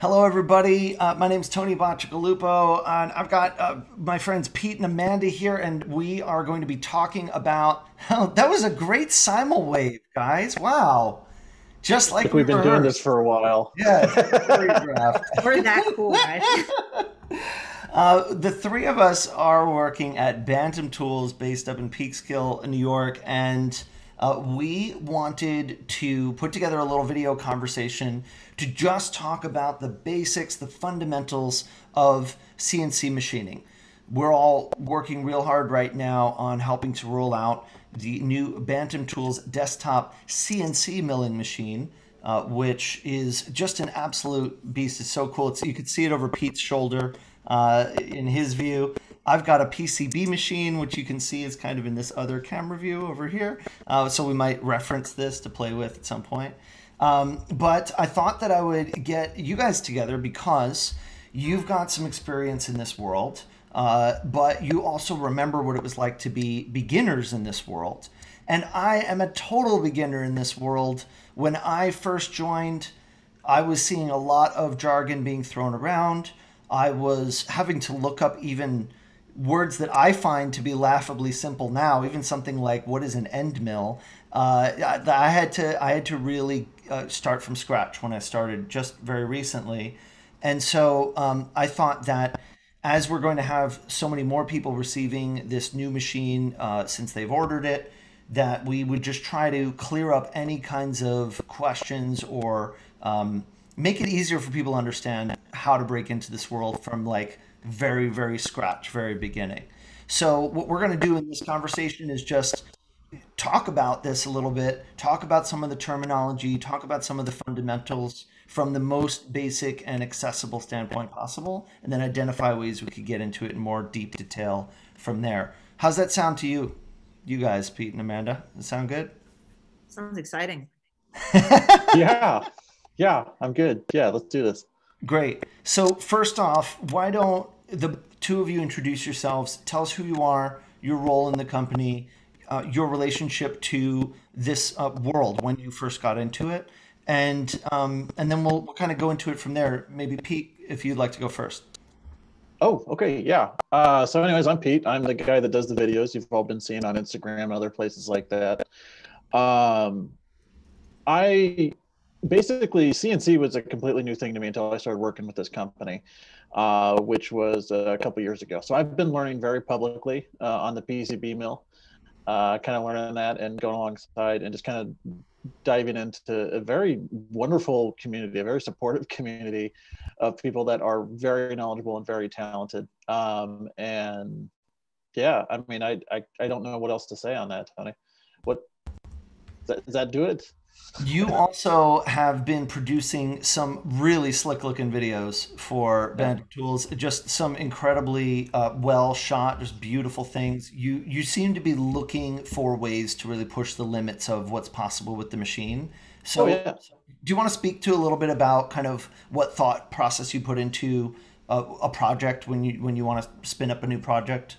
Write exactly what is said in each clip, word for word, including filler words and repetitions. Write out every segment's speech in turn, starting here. Hello, everybody. Uh, my name is Tony Bacigalupo, and I've got uh, my friends Pete and Amanda here, and we are going to be talking about how that was a great simul wave, guys. Wow. Just like we've been doing this for a while. Yeah. We're that cool, guys. Uh, the three of us are working at Bantam Tools, based up in Peekskill, New York, and Uh, we wanted to put together a little video conversation to just talk about the basics, the fundamentals of C N C machining. We're all working real hard right now on helping to roll out the new Bantam Tools desktop C N C milling machine, uh, which is just an absolute beast. It's so cool. It's, you can see it over Pete's shoulder uh, in his view. I've got a P C B machine, which you can see is kind of in this other camera view over here. Uh, so we might reference this to play with at some point. Um, but I thought that I would get you guys together because you've got some experience in this world, uh, but you also remember what it was like to be beginners in this world. And I am a total beginner in this world. When I first joined, I was seeing a lot of jargon being thrown around. I was having to look up even words that I find to be laughably simple now, even something like what is an end mill. Uh, I had to I had to really uh, start from scratch when I started just very recently. And so um, I thought that as we're going to have so many more people receiving this new machine uh, since they've ordered it, that we would just try to clear up any kinds of questions or um, make it easier for people to understand how to break into this world from like very, very scratch, very beginning. So what we're going to do in this conversation is just talk about this a little bit, talk about some of the terminology, talk about some of the fundamentals from the most basic and accessible standpoint possible, and then identify ways we could get into it in more deep detail from there. How's that sound to you, you guys, Pete and Amanda? Does it sound good? Sounds exciting. Yeah. Yeah, I'm good. Yeah, let's do this. Great. So first off, why don't the two of you introduce yourselves, tell us who you are, your role in the company, uh, your relationship to this uh, world when you first got into it, and um, and then we'll, we'll kind of go into it from there. Maybe Pete, if you'd like to go first. Oh, okay. Yeah. Uh, so anyways, I'm Pete. I'm the guy that does the videos you've all been seeing on Instagram and other places like that. Um, I... Basically, C N C was a completely new thing to me until I started working with this company, uh, which was a couple years ago. So I've been learning very publicly uh, on the P C B mill, uh, kind of learning that and going alongside and just kind of diving into a very wonderful community, a very supportive community of people that are very knowledgeable and very talented. Um, and yeah, I mean, I, I, I don't know what else to say on that, Tony. What, does that, does that do it? You also have been producing some really slick-looking videos for Bantam Tools. Just some incredibly uh, well-shot, just beautiful things. You you seem to be looking for ways to really push the limits of what's possible with the machine. So, oh, yeah. Do you want to speak to a little bit about kind of what thought process you put into a, a project when you when you want to spin up a new project?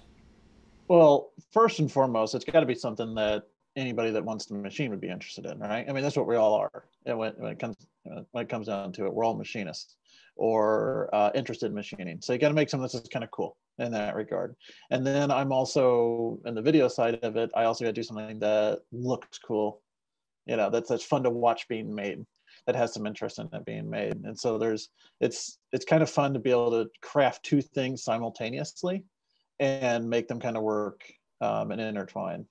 Well, first and foremost, it's got to be something that anybody that wants the machine would be interested in, right? I mean, that's what we all are. And when, when it comes when it comes down to it, we're all machinists or uh, interested in machining. So you got to make something that's kind of cool in that regard. And then I'm also in the video side of it. I also got to do something that looks cool, you know, that's that's fun to watch being made, that has some interest in it being made. And so there's it's it's kind of fun to be able to craft two things simultaneously and make them kind of work um, and intertwine.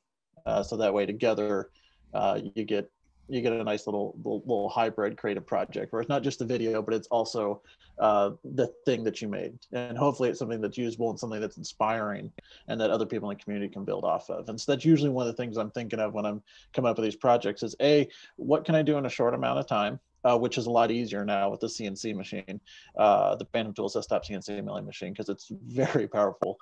Uh, so that way together, uh, you get you get a nice little, little little hybrid creative project where it's not just the video, but it's also uh, the thing that you made. And hopefully it's something that's usable and something that's inspiring and that other people in the community can build off of. And so that's usually one of the things I'm thinking of when I'm coming up with these projects is, A, what can I do in a short amount of time, uh, which is a lot easier now with the C N C machine, uh, the Bantam Tools desktop C N C milling machine, because it's very powerful.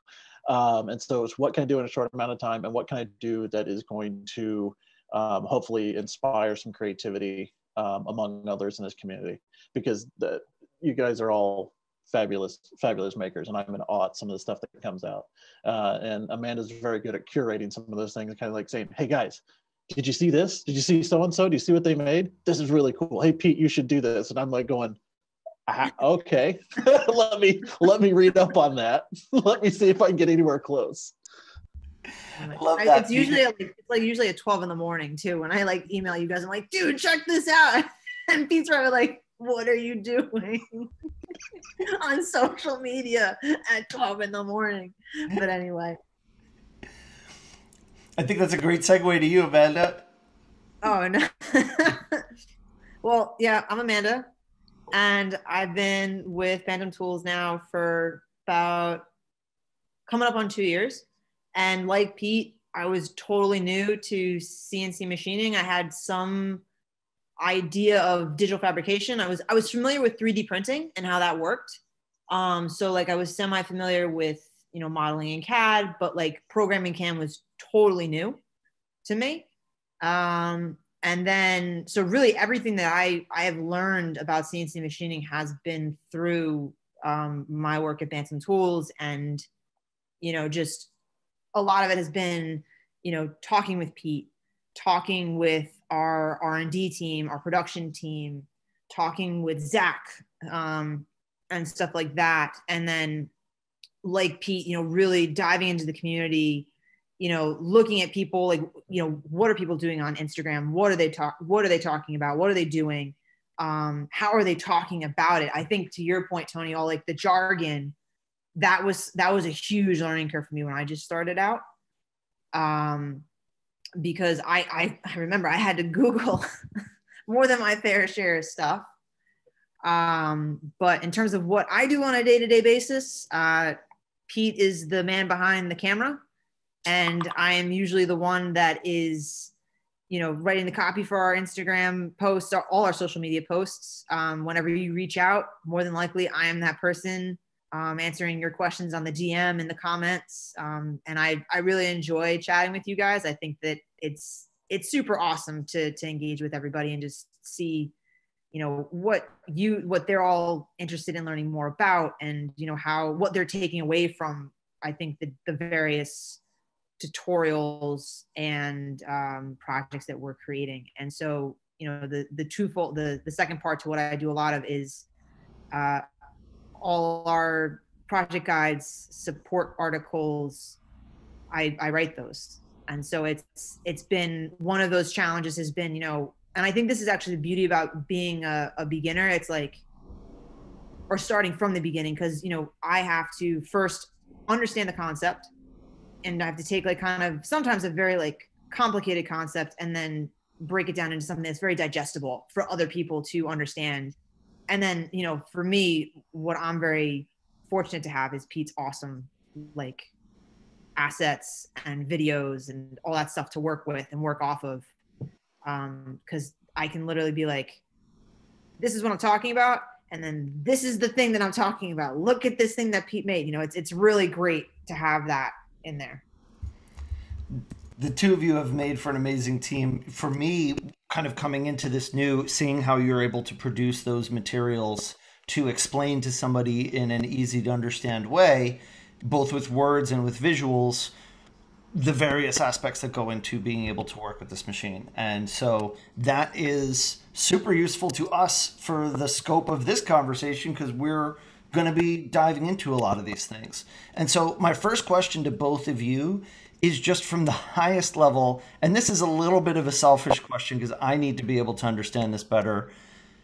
Um, and so it's what can I do in a short amount of time and what can I do that is going to um, hopefully inspire some creativity um, among others in this community, because the, you guys are all fabulous, fabulous makers, and I'm in awe at some of the stuff that comes out. Uh, and Amanda's very good at curating some of those things, kind of like saying, hey guys, did you see this? Did you see so-and-so? Do you see what they made? This is really cool. Hey Pete, you should do this. And I'm like going, Okay, let me let me read up on that. Let me see if I can get anywhere close. Love I, that. It's usually like, it's like usually at twelve in the morning too when I like email you guys. I'm like, dude, check this out, and Pete's probably like, what are you doing on social media at twelve in the morning? But anyway, I think that's a great segue to you, Amanda. Oh no. Well, yeah, I'm Amanda. And I've been with Bantam Tools now for about coming up on two years. And like Pete, I was totally new to C N C machining. I had some idea of digital fabrication. I was, I was familiar with three D printing and how that worked. Um, so like I was semi-familiar with, you know, modeling in C A D, but like programming C A M was totally new to me. Um, And then, so really everything that I, I have learned about C N C machining has been through um, my work at Bantam Tools. And, you know, just a lot of it has been, you know, talking with Pete, talking with our R and D team, our production team, talking with Zach um, and stuff like that. And then like Pete, you know, really diving into the community, you know, looking at people like, you know, what are people doing on Instagram? What are they talk? What are they talking about? What are they doing? Um, how are they talking about it? I think to your point, Tony, all like the jargon, that was, that was a huge learning curve for me when I just started out. Um, because I, I, I remember I had to Google more than my fair share of stuff. Um, but in terms of what I do on a day-to-day basis, uh, Pete is the man behind the camera. And I am usually the one that is, you know, writing the copy for our Instagram posts, all our social media posts. Um, whenever you reach out, more than likely, I am that person um, answering your questions on the D M and the comments. Um, and I, I really enjoy chatting with you guys. I think that it's it's super awesome to to engage with everybody and just see, you know, what you what they're all interested in learning more about, and you know how what they're taking away from. I think the the various tutorials and um, projects that we're creating. And so, you know, the the twofold, the, the second part to what I do a lot of is uh, all our project guides, support articles, I, I write those. And so it's it's been, one of those challenges has been, you know, and I think this is actually the beauty about being a, a beginner, it's like, or starting from the beginning, because, you know, I have to first understand the concept, and I have to take like kind of sometimes a very like complicated concept and then break it down into something that's very digestible for other people to understand. And then, you know, for me, what I'm very fortunate to have is Pete's awesome like assets and videos and all that stuff to work with and work off of. Um, 'cause I can literally be like, this is what I'm talking about. And then this is the thing that I'm talking about. Look at this thing that Pete made. You know, it's, it's really great to have that in there. The two of you have made for an amazing team. For me, kind of coming into this new, seeing how you're able to produce those materials to explain to somebody in an easy to understand way, both with words and with visuals, the various aspects that go into being able to work with this machine. And so that is super useful to us for the scope of this conversation, because we're going to be diving into a lot of these things. And so my first question to both of you is just from the highest level, and this is a little bit of a selfish question because I need to be able to understand this better.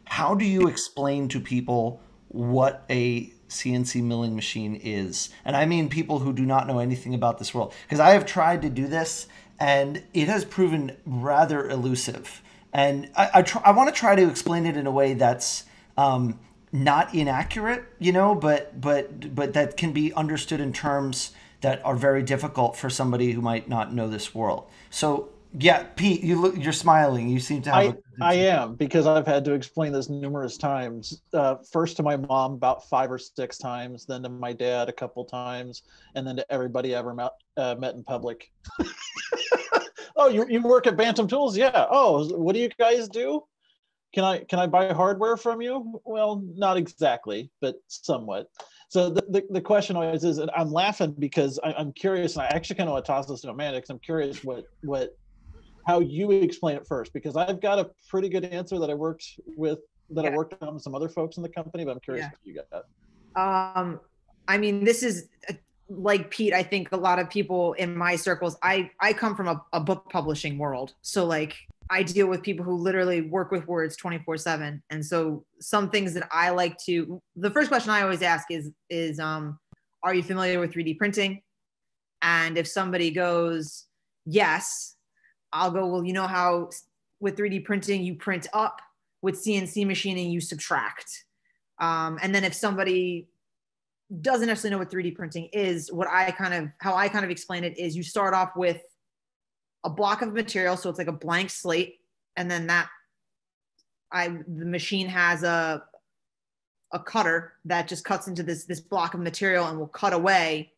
How do you explain to people what a C N C milling machine is? And I mean people who do not know anything about this world, because I have tried to do this and it has proven rather elusive. And I, I, tr I want to try to explain it in a way that's um, not inaccurate, you know, but but but that can be understood in terms that are very difficult for somebody who might not know this world. So yeah, Pete, you look, you're smiling. You seem to have. I, I am, because I've had to explain this numerous times. Uh, first to my mom about five or six times, then to my dad a couple times, and then to everybody I ever met, uh, met in public. Oh, you you work at Bantam Tools? Yeah. Oh, what do you guys do? Can I can I buy hardware from you? Well, not exactly, but somewhat. So the, the, the question always is, and I'm laughing because I, I'm curious, and I actually kind of want to toss this to Amanda because I'm curious what what how you explain it first, because I've got a pretty good answer that I worked with that yeah. I worked on with some other folks in the company, but I'm curious yeah. if you got that. Um, I mean, this is like Pete, I think a lot of people in my circles, I, I come from a, a book publishing world. So like I deal with people who literally work with words twenty-four seven. And so some things that I like to, the first question I always ask is, is um, are you familiar with three D printing? And if somebody goes, yes, I'll go, well, you know how with three D printing, you print up, with C N C machining, you subtract. Um, and then if somebody doesn't necessarily know what three D printing is, what I kind of, how I kind of explain it is you start off with a block of material. So it's like a blank slate. And then that, I, the machine has a, a cutter that just cuts into this, this block of material and will cut away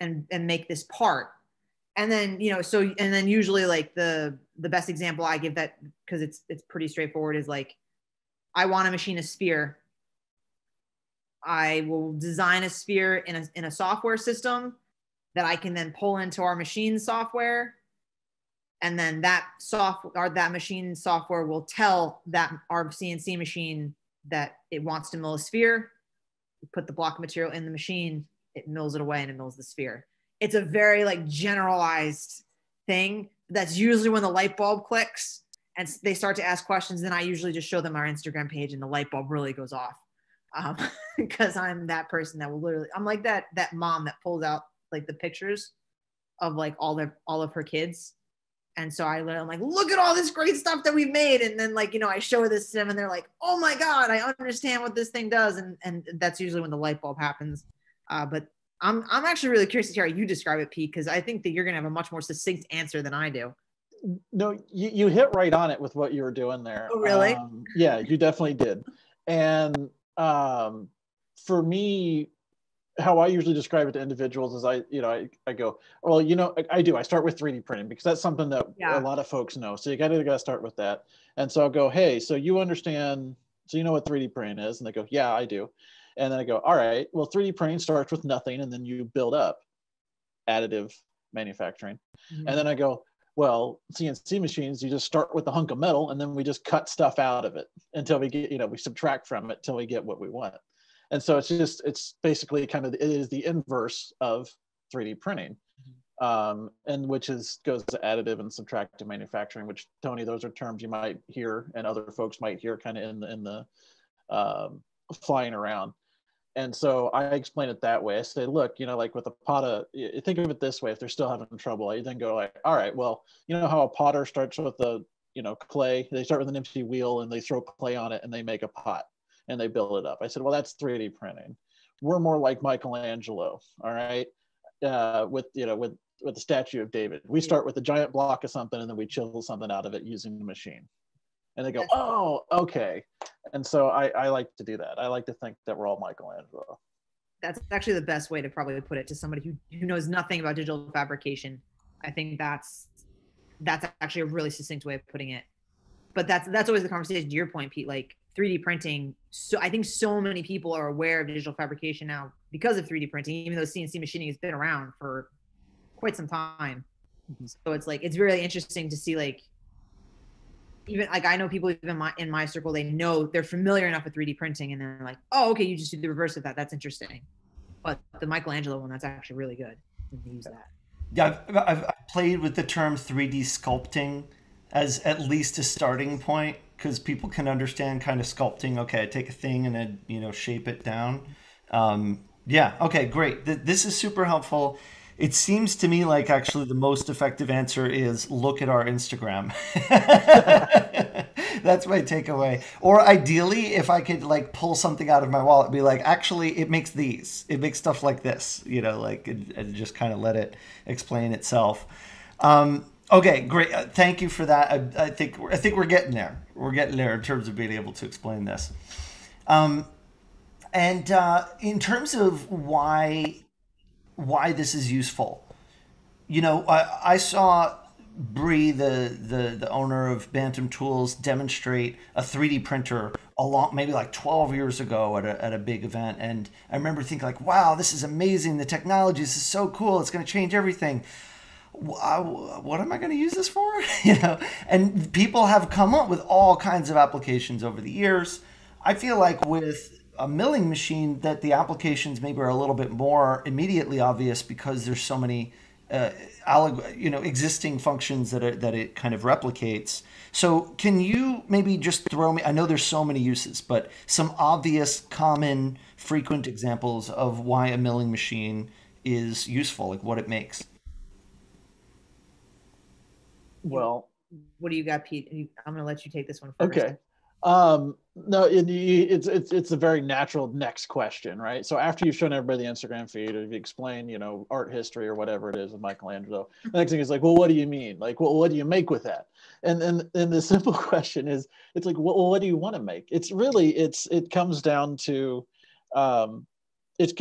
and, and make this part. And then, you know, so, and then usually like the, the best example I give that, cause it's, it's pretty straightforward is like, I want to machine a sphere. I will design a sphere in a, in a software system that I can then pull into our machine software. And then that software or that machine software will tell that our C N C machine that it wants to mill a sphere. You put the block of material in the machine, it mills it away and it mills the sphere. It's a very like generalized thing. That's usually when the light bulb clicks and they start to ask questions. Then I usually just show them our Instagram page and the light bulb really goes off. Um, cause I'm that person that will literally, I'm like that, that mom that pulls out like the pictures of like all their, all of her kids. And so I I'm like, look at all this great stuff that we've made. And then like, you know, I show this to them and they're like, oh my God, I understand what this thing does. And, and that's usually when the light bulb happens. Uh, but I'm, I'm actually really curious to hear how you describe it, Pete, because I think that you're going to have a much more succinct answer than I do. No, you, you hit right on it with what you were doing there. Oh, really? Um, yeah, you definitely did. And um, for me, how I usually describe it to individuals is I, you know, I, I go, well, you know, I, I do. I start with three D printing because that's something that yeah. a lot of folks know. So you got to got to start with that. And so I'll go, hey, so you understand, so you know what three D printing is? And they go, yeah, I do. And then I go, all right, well, three D printing starts with nothing, and then you build up additive manufacturing. Mm-hmm. And then I go, well, C N C machines, you just start with a hunk of metal, and then we just cut stuff out of it until we get, you know, we subtract from it till we get what we want. And so it's just, it's basically kind of, it is the inverse of three D printing, mm-hmm. um, and which is, goes to additive and subtractive manufacturing, which, Tony, those are terms you might hear and other folks might hear kind of in the, in the um, flying around. And so I explain it that way. I say, look, you know, like with a potter, think of it this way. If they're still having trouble, I then go like, all right, well, you know how a potter starts with the, you know, clay, they start with an empty wheel and they throw clay on it and they make a pot and they build it up. I said, well, that's three D printing. We're more like Michelangelo. All right. Uh, with, you know, with, with the statue of David, we start with a giant block of something and then we chisel something out of it using the machine. And they go, oh, okay. And so I, I like to do that. I like to think that we're all Michelangelo. That's actually the best way to probably put it to somebody who, who knows nothing about digital fabrication. I think that's that's actually a really succinct way of putting it. But that's that's always the conversation, to your point, Pete, like three D printing. So I think so many people are aware of digital fabrication now because of three D printing, even though C N C machining has been around for quite some time. Mm-hmm. So it's like, it's really interesting to see like, even like I know people even my, in my circle, they know they're familiar enough with three D printing and they're like, oh, okay, you just do the reverse of that. That's interesting. But the Michelangelo one, that's actually really good. To use that. Yeah, I've, I've, I've played with the term three D sculpting as at least a starting point because people can understand kind of sculpting. Okay, I take a thing and I, you know, shape it down. Um, yeah, okay, great. Th this is super helpful. It seems to me like actually the most effective answer is look at our Instagram. That's my takeaway. Or ideally, if I could like pull something out of my wallet, be like, actually, it makes these. It makes stuff like this, you know, like and, and just kind of let it explain itself. Um, okay, great. Uh, thank you for that. I, I think I think we're getting there. We're getting there in terms of being able to explain this. Um, and uh, in terms of why. why this is useful. You know, I, I saw Bree, the, the, the owner of Bantam Tools, demonstrate a three D printer a lot, maybe like twelve years ago at a, at a big event. And I remember thinking like, wow, this is amazing. The technology, this is so cool. It's going to change everything. what am I going to use this for? You know, and people have come up with all kinds of applications over the years. I feel like with a milling machine that the applications maybe are a little bit more immediately obvious because there's so many uh, you know, existing functions that are, that it kind of replicates. So can you maybe just throw me, I know there's so many uses, but some obvious, common, frequent examples of why a milling machine is useful, like what it makes? Well, what do you got, Pete? I'm going to let you take this one first. Okay. Um, no, it, it's it's it's a very natural next question, right? So after you've shown everybody the Instagram feed, or you explain, you know, art history or whatever it is with Michelangelo, the next thing is like, well, what do you mean? Like, well, what do you make with that? And and and the simple question is, it's like, well, what do you want to make? It's really it's it comes down to, um, it's.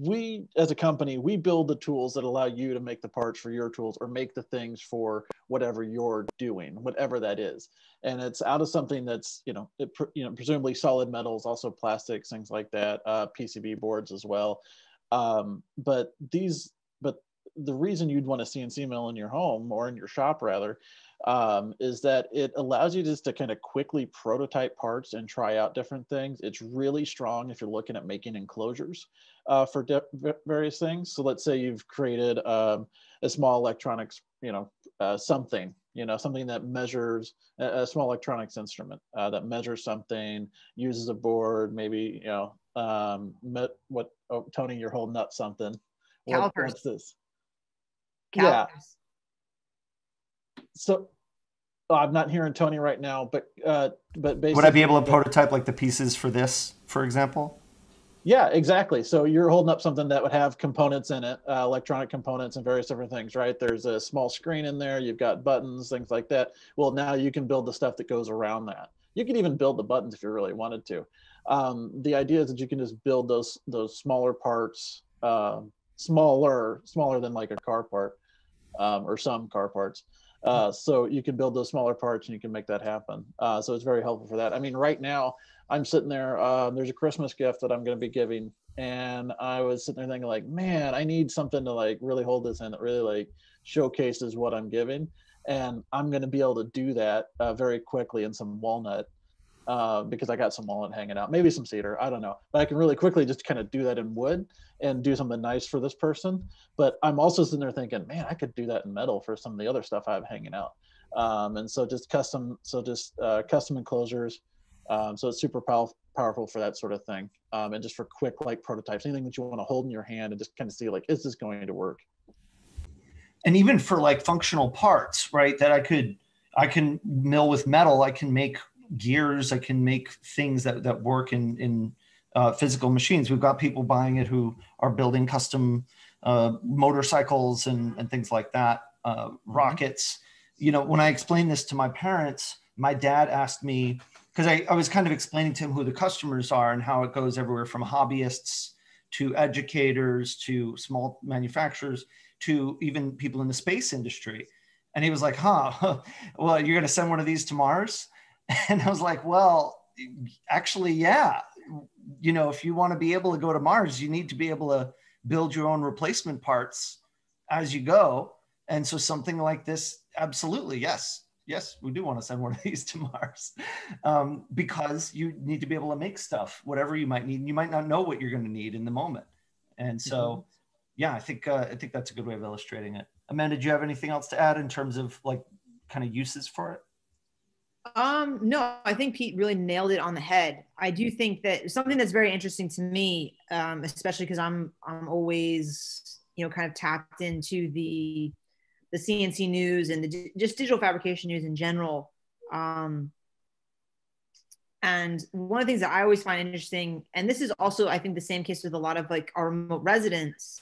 we as a company, we build the tools that allow you to make the parts for your tools or make the things for whatever you're doing, whatever that is. And it's out of something that's, you know, it, you know, presumably solid metals, also plastics, things like that, uh, P C B boards as well. Um, but these, but the reason you'd want a C N C mill in your home or in your shop rather, um, is that it allows you just to kind of quickly prototype parts and try out different things. It's really strong if you're looking at making enclosures uh, for various things. So let's say you've created um, a small electronics, you know, uh, something, you know, something that measures a, a small electronics instrument uh, that measures something, uses a board, maybe, you know, um, what, oh, Tony, you're holding up something. Calipers. What, what's this? Calipers. Yeah. So oh, I'm not hearing Tony right now, but uh, but basically, would I be able to prototype like the pieces for this, for example? Yeah, exactly. So you're holding up something that would have components in it, uh, electronic components and various different things, right? There's a small screen in there. You've got buttons, things like that. Well, now you can build the stuff that goes around that. You can even build the buttons if you really wanted to. Um, the idea is that you can just build those those smaller parts, uh, smaller smaller than like a car part um, or some car parts. Uh, so you can build those smaller parts and you can make that happen. Uh, so it's very helpful for that. I mean, right now I'm sitting there, uh, there's a Christmas gift that I'm going to be giving. And I was sitting there thinking like, man, I need something to like really hold this in that really like showcases what I'm giving. And I'm going to be able to do that uh, very quickly in some walnut uh, because I got some walnut hanging out, maybe some cedar, I don't know. But I can really quickly just kind of do that in wood and do something nice for this person. But I'm also sitting there thinking, man, I could do that in metal for some of the other stuff I have hanging out. Um, and so just custom, so just uh, custom enclosures. Um, so it's super pow powerful for that sort of thing. Um, and just for quick, like prototypes, anything that you want to hold in your hand and just kind of see like, is this going to work? And even for like functional parts, right? That I could, I can mill with metal. I can make gears. I can make things that, that work in, in, Uh, physical machines. We've got people buying it who are building custom uh, motorcycles and, and things like that, uh, rockets. You know, when I explained this to my parents, my dad asked me, because I, I was kind of explaining to him who the customers are and how it goes everywhere from hobbyists to educators to small manufacturers to even people in the space industry. And he was like, huh, well, you're going to send one of these to Mars? And I was like, well, actually, yeah. You know, if you want to be able to go to Mars, you need to be able to build your own replacement parts as you go. And so something like this, absolutely, yes. Yes, we do want to send one of these to Mars um, because you need to be able to make stuff, whatever you might need. You might not know what you're going to need in the moment. And so, mm-hmm. yeah, I think, uh, I think that's a good way of illustrating it. Amanda, do you have anything else to add in terms of like kind of uses for it? Um, no, I think Pete really nailed it on the head. I do think that something that's very interesting to me, um, especially because I'm, I'm always, you know, kind of tapped into the, the C N C news and the, just digital fabrication news in general. Um, and one of the things that I always find interesting, and this is also, I think the same case with a lot of like our remote residents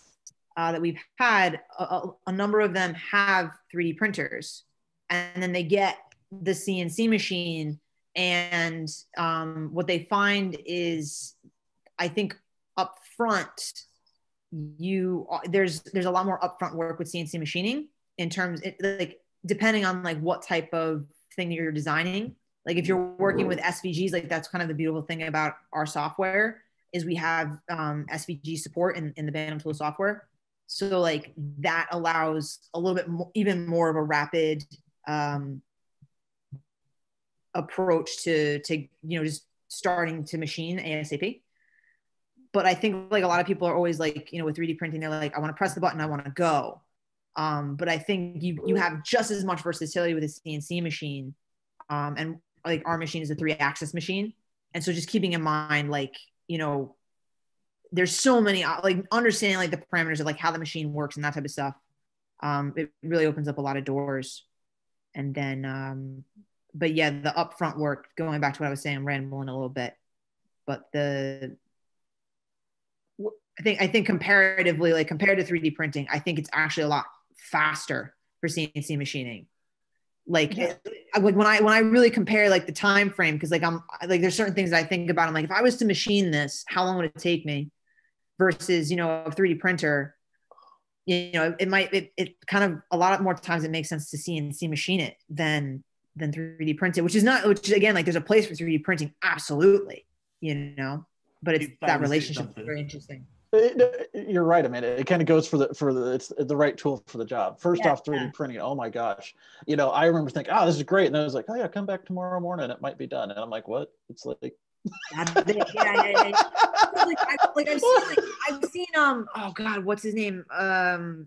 uh, that we've had, a, a number of them have three D printers and then they get the C N C machine, and um, what they find is, I think up front, you there's there's a lot more upfront work with C N C machining in terms it, like depending on like what type of thing that you're designing. Like if you're working with S V Gs, like that's kind of the beautiful thing about our software is we have um, S V G support in, in the Bantam Tools software. So like that allows a little bit more, even more of a rapid um, approach to, to, you know, just starting to machine ASAP. But I think like a lot of people are always like, you know, with three D printing, they're like, I want to press the button, I want to go. Um, but I think you, you have just as much versatility with a C N C machine. Um, and like our machine is a three axis machine. And so just keeping in mind, like, you know, there's so many, like understanding like the parameters of like how the machine works and that type of stuff. Um, it really opens up a lot of doors. And then, um, but yeah, the upfront work, going back to what I was saying, I'm rambling a little bit, but the, I think, I think comparatively, like compared to three D printing, I think it's actually a lot faster for C N C machining. Like, yeah. I, like when I, when I really compare like the time frame, cause like I'm like, there's certain things that I think about. I'm like, if I was to machine this, how long would it take me? Versus, you know, a three D printer, you know, it might, it, it kind of, a lot more times it makes sense to C N C machine it than, than three D print it, which is not, which again, like there's a place for three D printing. Absolutely. You know, but it's that relationship is very interesting. It, you're right, Amanda. It kind of goes for the, for the, it's the right tool for the job. First yeah, off, three D yeah. printing, oh my gosh. You know, I remember thinking, oh, this is great. And I was like, oh yeah, come back tomorrow morning. It might be done. And I'm like, what? It's like. yeah, yeah, yeah. Like, I, like, I've seen, like, I've seen, um, oh God, what's his name? Um,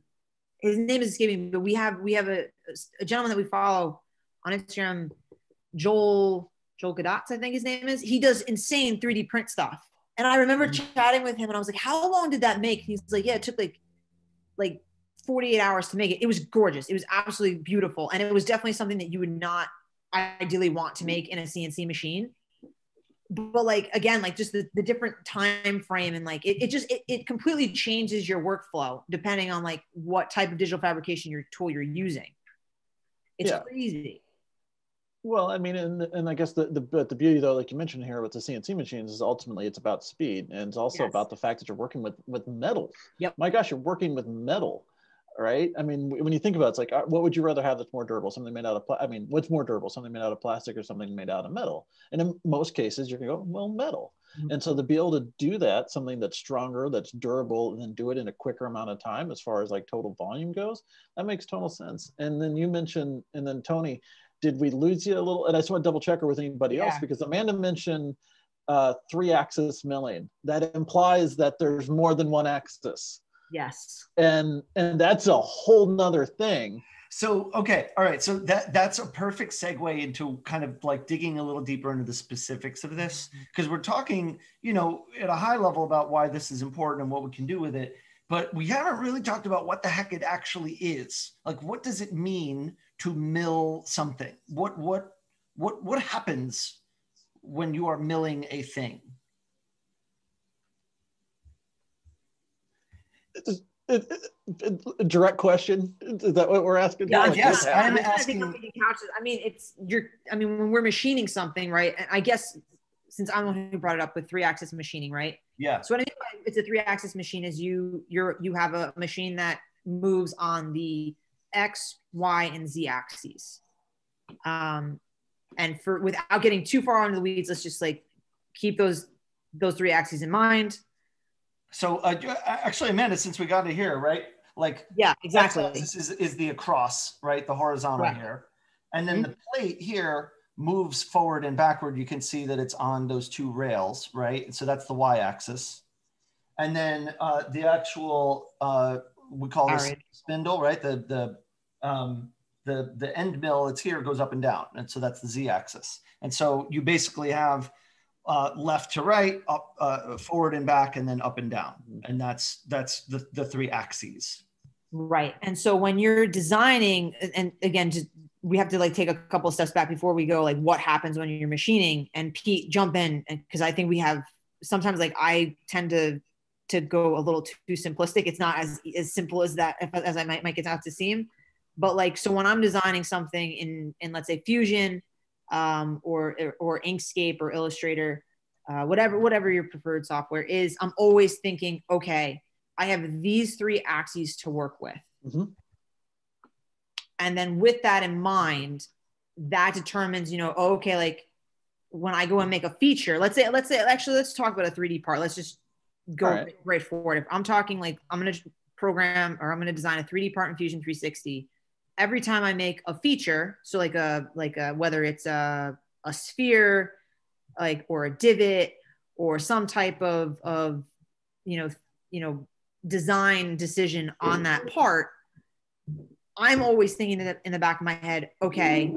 his name is escaping me, but we have, we have a, a gentleman that we follow on Instagram, Joel, Joel Godots, I think his name is. He does insane three D print stuff. And I remember chatting with him and I was like, how long did that make? He's like, yeah, it took like, like forty-eight hours to make it. It was gorgeous. It was absolutely beautiful. And it was definitely something that you would not ideally want to make in a C N C machine. But like, again, like just the, the different time frame and like, it, it just, it, it completely changes your workflow depending on like what type of digital fabrication your tool you're using. It's yeah. crazy. Well, I mean, and, and I guess the, the, but the beauty though, like you mentioned here with the C N C machines is ultimately it's about speed. And it's also yes. about the fact that you're working with, with metal. Yep. My gosh, you're working with metal, right? I mean, when you think about it, it's like, what would you rather have that's more durable? Something made out of, I mean, what's more durable? Something made out of plastic or something made out of metal? And in most cases you're gonna go, well, metal. Mm-hmm. And so to be able to do that, something that's stronger, that's durable, and then do it in a quicker amount of time, as far as like total volume goes, that makes total sense. And then you mentioned, and then Tony, did we lose you a little? And I just want to double check her with anybody yeah. else, because Amanda mentioned uh, three axis milling. That implies that there's more than one axis. Yes. And and that's a whole nother thing. So, okay. All right. So that that's a perfect segue into kind of like digging a little deeper into the specifics of this, because we're talking, you know, at a high level about why this is important and what we can do with it. But we haven't really talked about what the heck it actually is. Like, what does it mean to mill something? What what what what happens when you are milling a thing? It, it, it, it, direct question. Is that what we're asking? Yeah, like, yes, I'm asking. I mean, it's you're. I mean, when we're machining something, right? And I guess since I'm the one who brought it up with three-axis machining, right? Yeah. So what I mean by it's a three-axis machine is you you're you have a machine that moves on the X, Y, and Z axes. Um, and for without getting too far into the weeds, let's just like keep those those three axes in mind. So uh, actually, Amanda, since we got to here, right? Like yeah, exactly. This is is the across, right? The horizontal right. here, and then mm-hmm. the plate here moves forward and backward. You can see that it's on those two rails, right? So that's the Y axis, and then uh, the actual uh, we call this right. spindle, right? The the Um, the, the end mill, it's here, goes up and down. And so that's the Z-axis. And so you basically have uh, left to right, up, uh, forward and back, and then up and down. And that's, that's the, the three axes. Right. And so when you're designing, and again, just, we have to like take a couple of steps back before we go, like what happens when you're machining, and Pete, jump in. And cause I think we have sometimes like, I tend to, to go a little too simplistic. It's not as, as simple as that, as I might make it out to seem. But like, so when I'm designing something in, in let's say Fusion um, or, or Inkscape or Illustrator, uh, whatever, whatever your preferred software is, I'm always thinking, okay, I have these three axes to work with. Mm-hmm. And then with that in mind, that determines, you know, okay, like when I go and make a feature, let's say, let's say, actually, let's talk about a three D part. Let's just go right. right forward. If I'm talking like, I'm going to program, or I'm going to design a three D part in Fusion three sixty. Every time I make a feature, so like a, like a, whether it's a, a sphere, like, or a divot, or some type of, of, you know, you know, design decision on that part, I'm always thinking in the, in the back of my head, okay,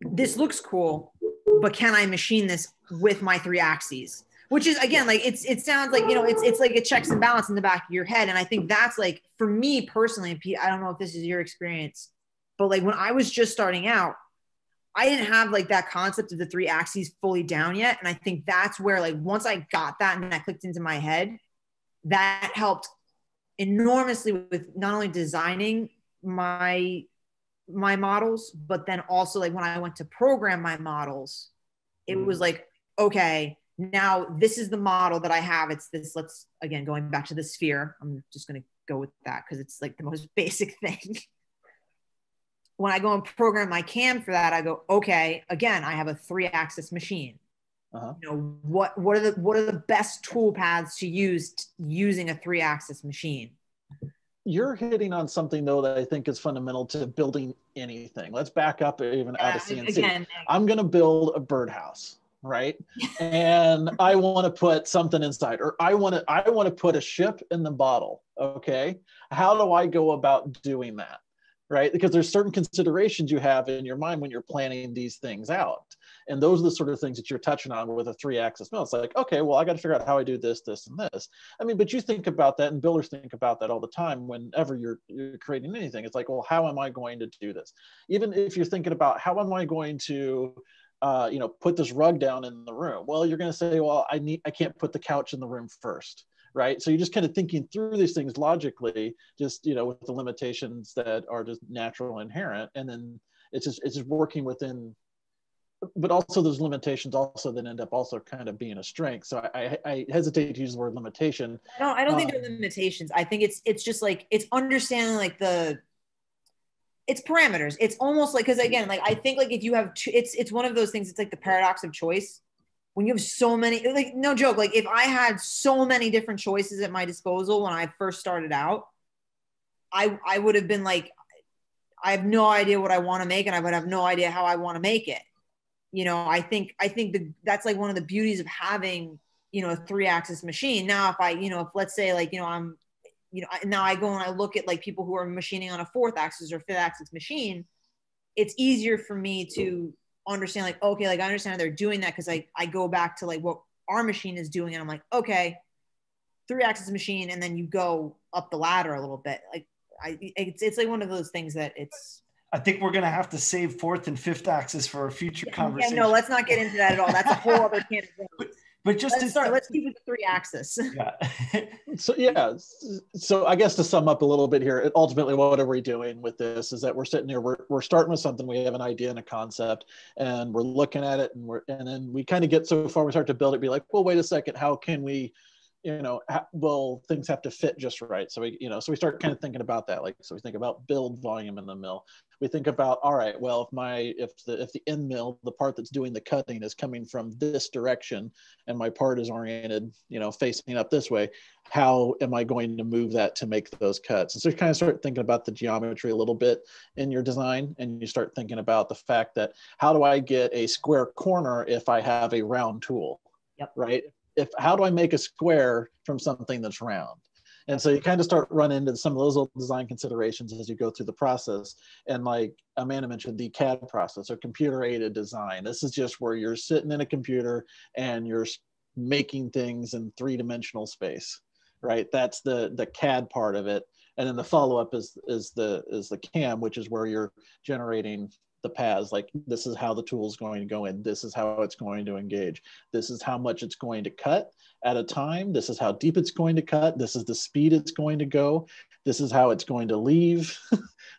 this looks cool, but can I machine this with my three axes? Which is, again, like, it's, it sounds like, you know, it's, it's like it checks and balance in the back of your head. And I think that's like, for me personally, Pete, I don't know if this is your experience, but like when I was just starting out, I didn't have like that concept of the three axes fully down yet. And I think that's where, like, once I got that and that clicked into my head, that helped enormously with not only designing my, my models, but then also like when I went to program my models, it was like, okay, now this is the model that I have. It's this, let's, again, going back to the sphere, I'm just going to go with that because it's like the most basic thing. When I go and program my CAM for that, I go, okay, again, I have a three axis machine. Uh-huh. You know, what, what are the, what are the best tool paths to use to using a three axis machine? You're hitting on something though that I think is fundamental to building anything. Let's back up even yeah, out of C N C. Again, I'm going to build a birdhouse, right? And I want to put something inside, or I want to, I want to put a ship in the bottle. Okay. How do I go about doing that? Right? Because there's certain considerations you have in your mind when you're planning these things out. And those are the sort of things that you're touching on with a three axis mill. It's like, okay, well, I got to figure out how I do this, this, and this. I mean, but you think about that, and builders think about that all the time whenever you're, you're creating anything. It's like, well, how am I going to do this? Even if you're thinking about how am I going to, uh, you know, put this rug down in the room? Well, you're going to say, well, I need, I can't put the couch in the room first. Right. So you're just kind of thinking through these things logically, just, you know, with the limitations that are just natural and inherent. And then it's just, it's just working within, but also those limitations also then end up also kind of being a strength. So I, I hesitate to use the word limitation. No, I don't think um, they're limitations. I think it's, it's just like, it's understanding like the, it's parameters. It's almost like, cause again, like, I think like if you have, two, it's, it's one of those things, it's like the paradox of choice. When you have so many, like no joke, like if I had so many different choices at my disposal when I first started out, I I would have been like, I have no idea what I want to make, and I would have no idea how I want to make it. You know, I think I think the, that's like one of the beauties of having, you know, a three-axis machine. Now, if I, you know, if let's say like, you know, I'm, you know, now I go and I look at like people who are machining on a fourth axis or fifth axis machine, it's easier for me to understand like, okay, like I understand how they're doing that. Cause I, I go back to like what our machine is doing. And I'm like, okay, three axis machine. And then you go up the ladder a little bit. Like I, it's, it's like one of those things that it's, I think we're going to have to save fourth and fifth axis for a future yeah, conversation. Yeah, no, let's not get into that at all. That's a whole other can of worms. But, but just let's to start, let's keep it the three axis. Yeah. so yeah. So I guess to sum up a little bit here, ultimately what are we doing with this is that we're sitting here, we're, we're starting with something. We have an idea and a concept and we're looking at it and we're, and then we kind of get so far, we start to build it, be like, well, wait a second, how can we, you know, well, things have to fit just right. So we, you know, so we start kind of thinking about that. Like, so we think about build volume in the mill. We think about, all right, well, if my, if the, if the end mill, the part that's doing the cutting is coming from this direction and my part is oriented, you know, facing up this way, how am I going to move that to make those cuts? And so you kind of start thinking about the geometry a little bit in your design. And you start thinking about the fact that how do I get a square corner if I have a round tool, yep. right? If, how do I make a square from something that's round? And so you kind of start running into some of those old design considerations as you go through the process. And like Amanda mentioned, the C A D process or computer aided design. This is just where you're sitting in a computer and you're making things in three dimensional space, right? That's the, the C A D part of it. And then the follow-up is, is the, is the CAM, which is where you're generating the paths, like this is how the tool is going to go in, this is how it's going to engage, this is how much it's going to cut at a time, this is how deep it's going to cut, this is the speed it's going to go, this is how it's going to leave,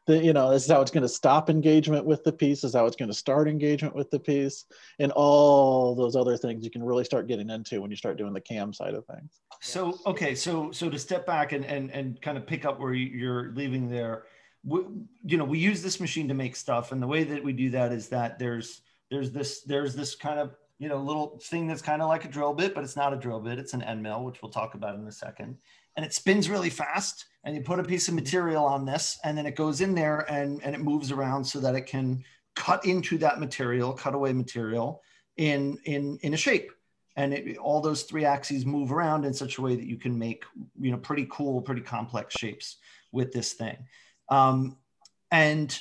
the, you know, this is how it's going to stop engagement with the piece, this is how it's going to start engagement with the piece, and all those other things you can really start getting into when you start doing the CAM side of things. So, okay, so so to step back and and, and kind of pick up where you're leaving there, We, you know, we use this machine to make stuff, and the way that we do that is that there's there's this there's this kind of you know, little thing that's kind of like a drill bit, but it's not a drill bit. It's an end mill, which we'll talk about in a second. And it spins really fast. And you put a piece of material on this, and then it goes in there and, and it moves around so that it can cut into that material, cutaway material in, in, in a shape. And it, all those three axes move around in such a way that you can make, you know, pretty cool, pretty complex shapes with this thing. Um, and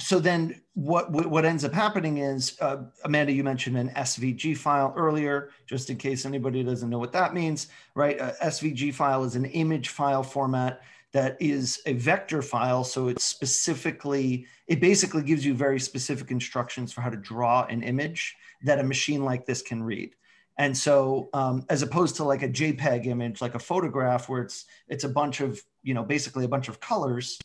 so then what, what ends up happening is, uh, Amanda, you mentioned an S V G file earlier, just in case anybody doesn't know what that means, right? A S V G file is an image file format that is a vector file. So it's specifically, it basically gives you very specific instructions for how to draw an image that a machine like this can read. And so um, as opposed to like a JPEG image, like a photograph where it's, it's a bunch of, you know, basically a bunch of colors,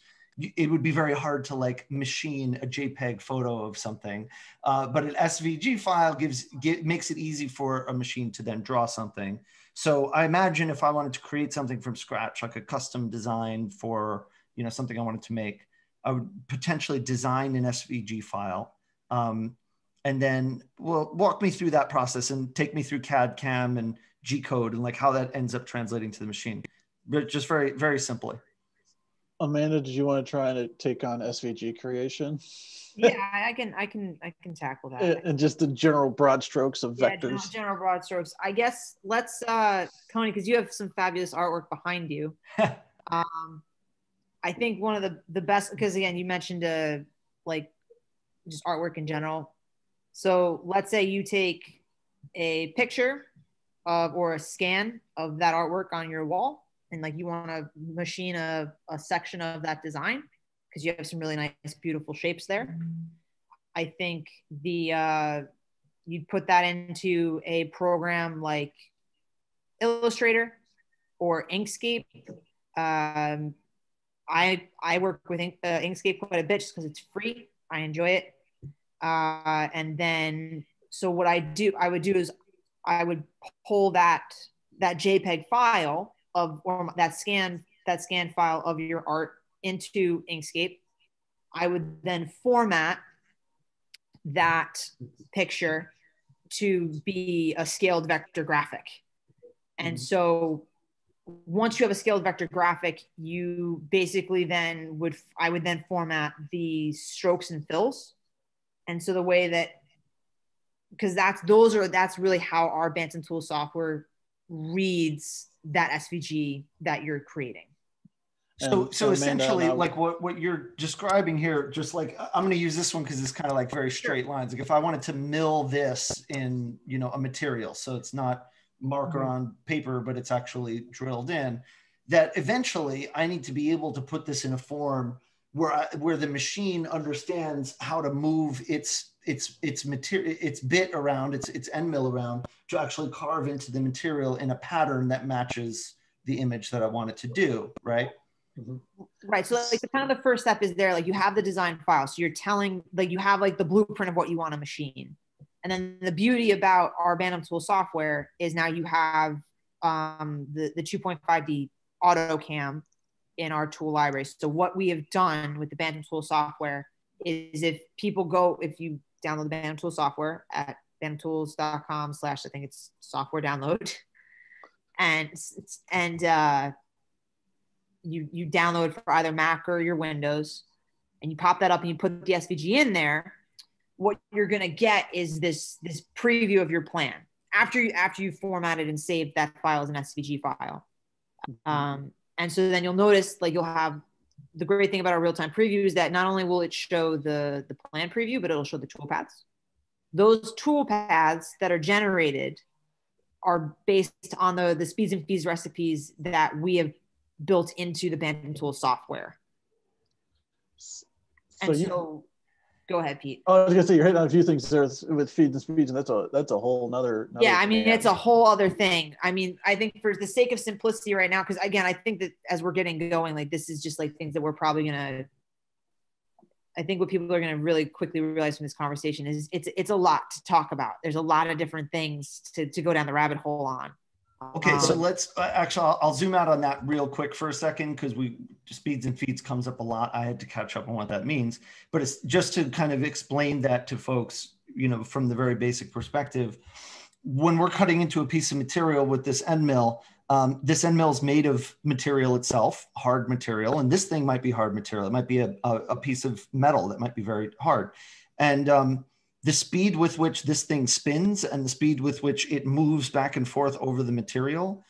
it would be very hard to like machine a JPEG photo of something, uh, but an S V G file gives get, makes it easy for a machine to then draw something. So I imagine if I wanted to create something from scratch, like a custom design for, you know, something I wanted to make, I would potentially design an S V G file, um, and then well, walk me through that process and take me through C A D, C A M, and G code and like how that ends up translating to the machine, but just very, very simply. Amanda, did you want to try to take on S V G creation? Yeah, I can, I can, I can tackle that. And just the general broad strokes of yeah, vectors. General, general broad strokes. I guess let's, uh, Tony, because you have some fabulous artwork behind you. um, I think one of the the best, because again, you mentioned uh, like just artwork in general. So let's say you take a picture of or a scan of that artwork on your wall. And like you want to machine a, a section of that design because you have some really nice, beautiful shapes there. I think the uh, you'd put that into a program like Illustrator or Inkscape. Um, I I work with Ink, uh, Inkscape quite a bit just because it's free. I enjoy it. Uh, and then so what I do I would do is I would pull that that JPEG file. Of or that scan that scan file of your art into Inkscape. I would then format that picture to be a scaled vector graphic. And so once you have a scaled vector graphic, you basically then would I would then format the strokes and fills. And so the way that because that's those are that's really how our Bantam Tools software reads that S V G that you're creating. So, so essentially like what, what you're describing here, just like, I'm going to use this one because it's kind of like very straight lines. Like if I wanted to mill this in, you know, a material, so it's not marker mm-hmm. on paper, but it's actually drilled in, that eventually I need to be able to put this in a form where, I, where the machine understands how to move its its its material its bit around its its end mill around to actually carve into the material in a pattern that matches the image that I wanted to do, right? Mm-hmm. Right. So like the kind of the first step is there, like you have the design file. So you're telling like you have like the blueprint of what you want to machine. And then the beauty about our Bantam Tools software is now you have um, the, the two point five D auto C A M in our tool library. So what we have done with the Bantam Tools software is if people go, if you download the Bantam Tools software at bantamtools.com slash I think it's software download, and and uh, you you download for either Mac or your Windows, and you pop that up and you put the S V G in there. What you're gonna get is this this preview of your plan after you after you formatted and saved that file as an S V G file, um, and so then you'll notice like you'll have. The great thing about our real-time preview is that not only will it show the, the plan preview, but it'll show the tool paths. Those tool paths that are generated are based on the, the speeds and fees recipes that we have built into the Bantam Tools software. So and you, so, go ahead, Pete. I was gonna say, you're hitting on a few things there with feeds and speeds, and that's a, that's a whole nother. nother yeah, I mean, thing. It's a whole other thing. I mean, I think for the sake of simplicity right now, because again, I think that as we're getting going, like this is just like things that we're probably gonna, I think what people are gonna really quickly realize from this conversation is it's it's a lot to talk about. There's a lot of different things to, to go down the rabbit hole on. Okay, um, so let's, uh, actually, I'll, I'll zoom out on that real quick for a second because we, speeds and feeds comes up a lot. I had to catch up on what that means. But it's just to kind of explain that to folks, you know, from the very basic perspective, when we're cutting into a piece of material with this end mill, um, this end mill is made of material itself, hard material, and this thing might be hard material. It might be a, a, a piece of metal that might be very hard. And um, the speed with which this thing spins and the speed with which it moves back and forth over the material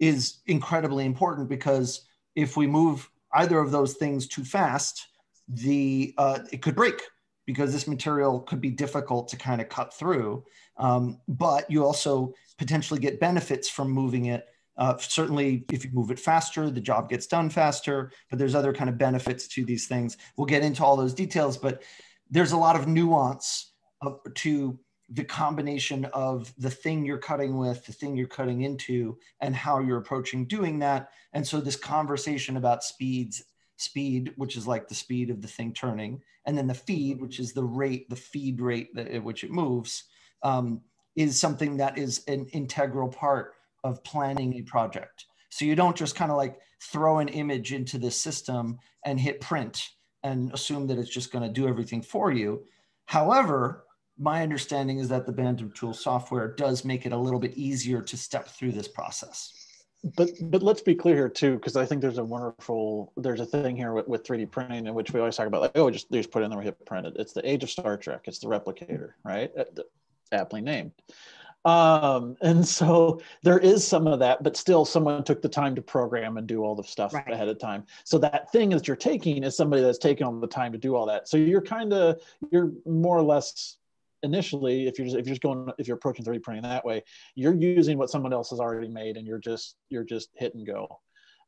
is incredibly important, because if we move either of those things too fast, the uh, it could break, because this material could be difficult to kind of cut through. Um, but you also potentially get benefits from moving it. Uh, certainly, if you move it faster, the job gets done faster, but there's other kind of benefits to these things. We'll get into all those details, but there's a lot of nuance of, to the combination of the thing you're cutting with, the thing you're cutting into, and how you're approaching doing that. And so this conversation about speeds, speed, which is like the speed of the thing turning, and then the feed, which is the rate, the feed rate that, at which it moves, um, is something that is an integral part of planning a project. So you don't just kind of like throw an image into this system and hit print and assume that it's just going to do everything for you. However, my understanding is that the Bantam Tools software does make it a little bit easier to step through this process. But but let's be clear here too, because I think there's a wonderful, there's a thing here with, with three D printing in which we always talk about like, oh, just, just put it in there, we hit print. It's the age of Star Trek. It's the replicator, right? Aptly named. Um, and so there is some of that, but still someone took the time to program and do all the stuff right ahead of time. So that thing that you're taking is somebody that's taken all the time to do all that. So you're kind of, you're more or less, initially, if you're just, if you're just going, if you're approaching three D printing that way, you're using what someone else has already made, and you're just you're just hit and go.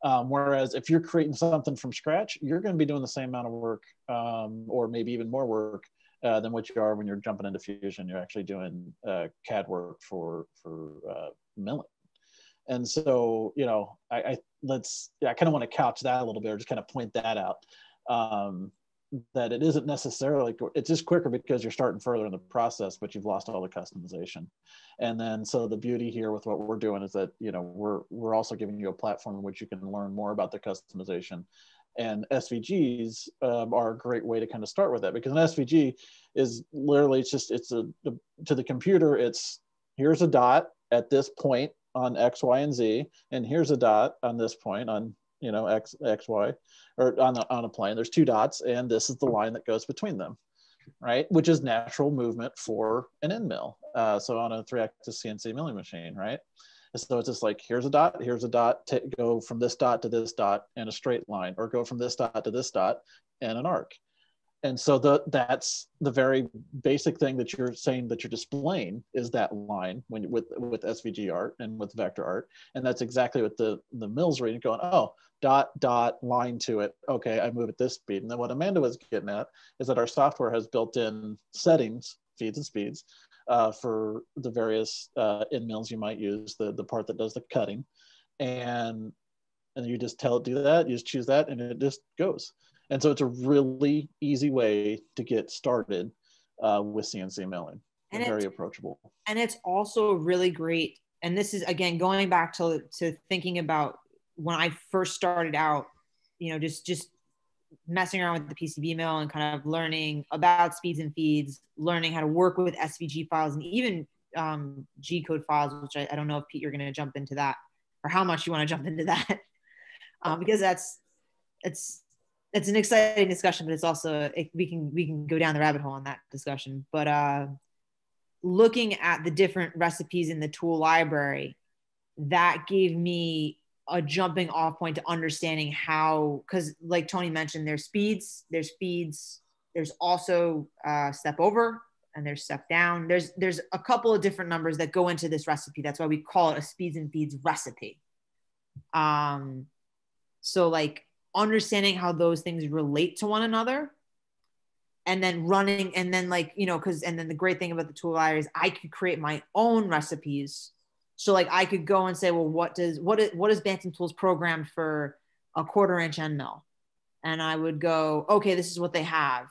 Um, whereas if you're creating something from scratch, you're going to be doing the same amount of work, um, or maybe even more work uh, than what you are when you're jumping into Fusion. You're actually doing uh, C A D work for for uh, milling, and so you know, I, I let's yeah, I kind of want to couch that a little bit, or just kind of point that out. Um, that it isn't necessarily, it's just quicker because you're starting further in the process, but you've lost all the customization. And then, so the beauty here with what we're doing is that, you know, we're, we're also giving you a platform in which you can learn more about the customization. And S V Gs um, are a great way to kind of start with that, because an S V G is literally, it's just, it's a, to the computer, it's here's a dot at this point on X, Y, and Z, and here's a dot on this point on you know, X, X, Y, or on a, on a plane, there's two dots, and this is the line that goes between them, right? Which is natural movement for an end mill. Uh, so on a three axis C N C milling machine, right? So it's just like, here's a dot, here's a dot, go from this dot to this dot and a straight line, or go from this dot to this dot and an arc. And so the, that's the very basic thing that you're saying that you're displaying is that line when with with S V G art and with vector art. And that's exactly what the, the mill's reading, going, oh, dot, dot, line to it. Okay, I move at this speed. And then what Amanda was getting at is that our software has built-in settings, feeds and speeds, uh, for the various uh, end mills you might use, the, the part that does the cutting. And, and you just tell it do that, you just choose that, and it just goes. And so it's a really easy way to get started uh, with C N C milling, and very approachable. And it's also really great. And this is, again, going back to, to thinking about when I first started out, you know, just, just messing around with the P C B mill and kind of learning about speeds and feeds, learning how to work with S V G files and even um, G-code files, which I, I don't know if, Pete, you're going to jump into that or how much you want to jump into that um, because that's, it's, it's an exciting discussion, but it's also, it, we can we can go down the rabbit hole on that discussion. But uh, looking at the different recipes in the tool library, that gave me a jumping off point to understanding how, because like Tony mentioned, there's speeds, there's feeds, there's also uh, step over and there's step down. There's, there's a couple of different numbers that go into this recipe. That's why we call it a speeds and feeds recipe. Um, so like, understanding how those things relate to one another, and then running, and then like, you know, because, and then the great thing about the tool library is I could create my own recipes. So like I could go and say, well, what does, what is, what is Bantam Tools programmed for a quarter inch end mill? And I would go, okay, this is what they have.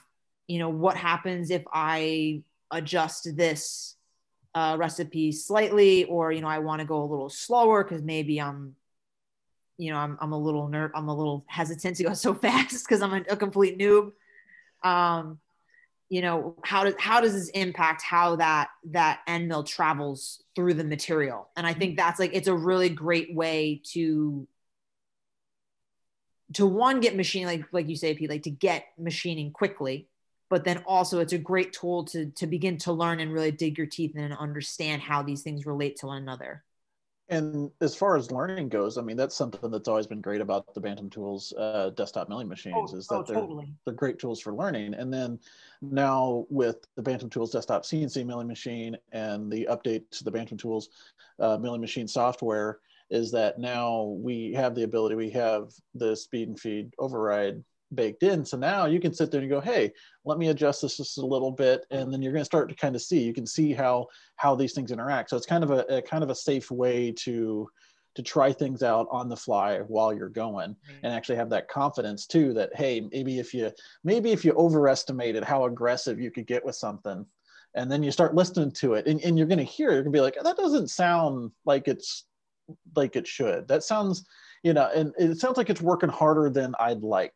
You know, what happens if I adjust this uh, recipe slightly, or, you know, I want to go a little slower because maybe I'm, you know, I'm, I'm a little nerd. I'm a little hesitant to go so fast because I'm a, a complete noob. Um, you know, how does how does this impact how that that end mill travels through the material? And I think that's like, it's a really great way to to one, get machine, like like you say, Pete, like to get machining quickly, but then also it's a great tool to to begin to learn and really dig your teeth in and understand how these things relate to one another. And as far as learning goes, I mean, that's something that's always been great about the Bantam Tools uh, desktop milling machines, oh, is that oh, they're, totally. they're great tools for learning. And then now with the Bantam Tools desktop C N C milling machine and the update to the Bantam Tools uh, milling machine software, is that now we have the ability, we have the speed and feed override baked in. So now you can sit there and go, hey, let me adjust this just a little bit. And then you're going to start to kind of see, you can see how, how these things interact. So it's kind of a, a kind of a safe way to, to try things out on the fly while you're going, mm-hmm. and actually have that confidence too, that, hey, maybe if you, maybe if you overestimated how aggressive you could get with something, and then you start listening to it, and, and you're going to hear, you're going to be like, that doesn't sound like it's like it should. That sounds, you know, and it sounds like it's working harder than I'd like.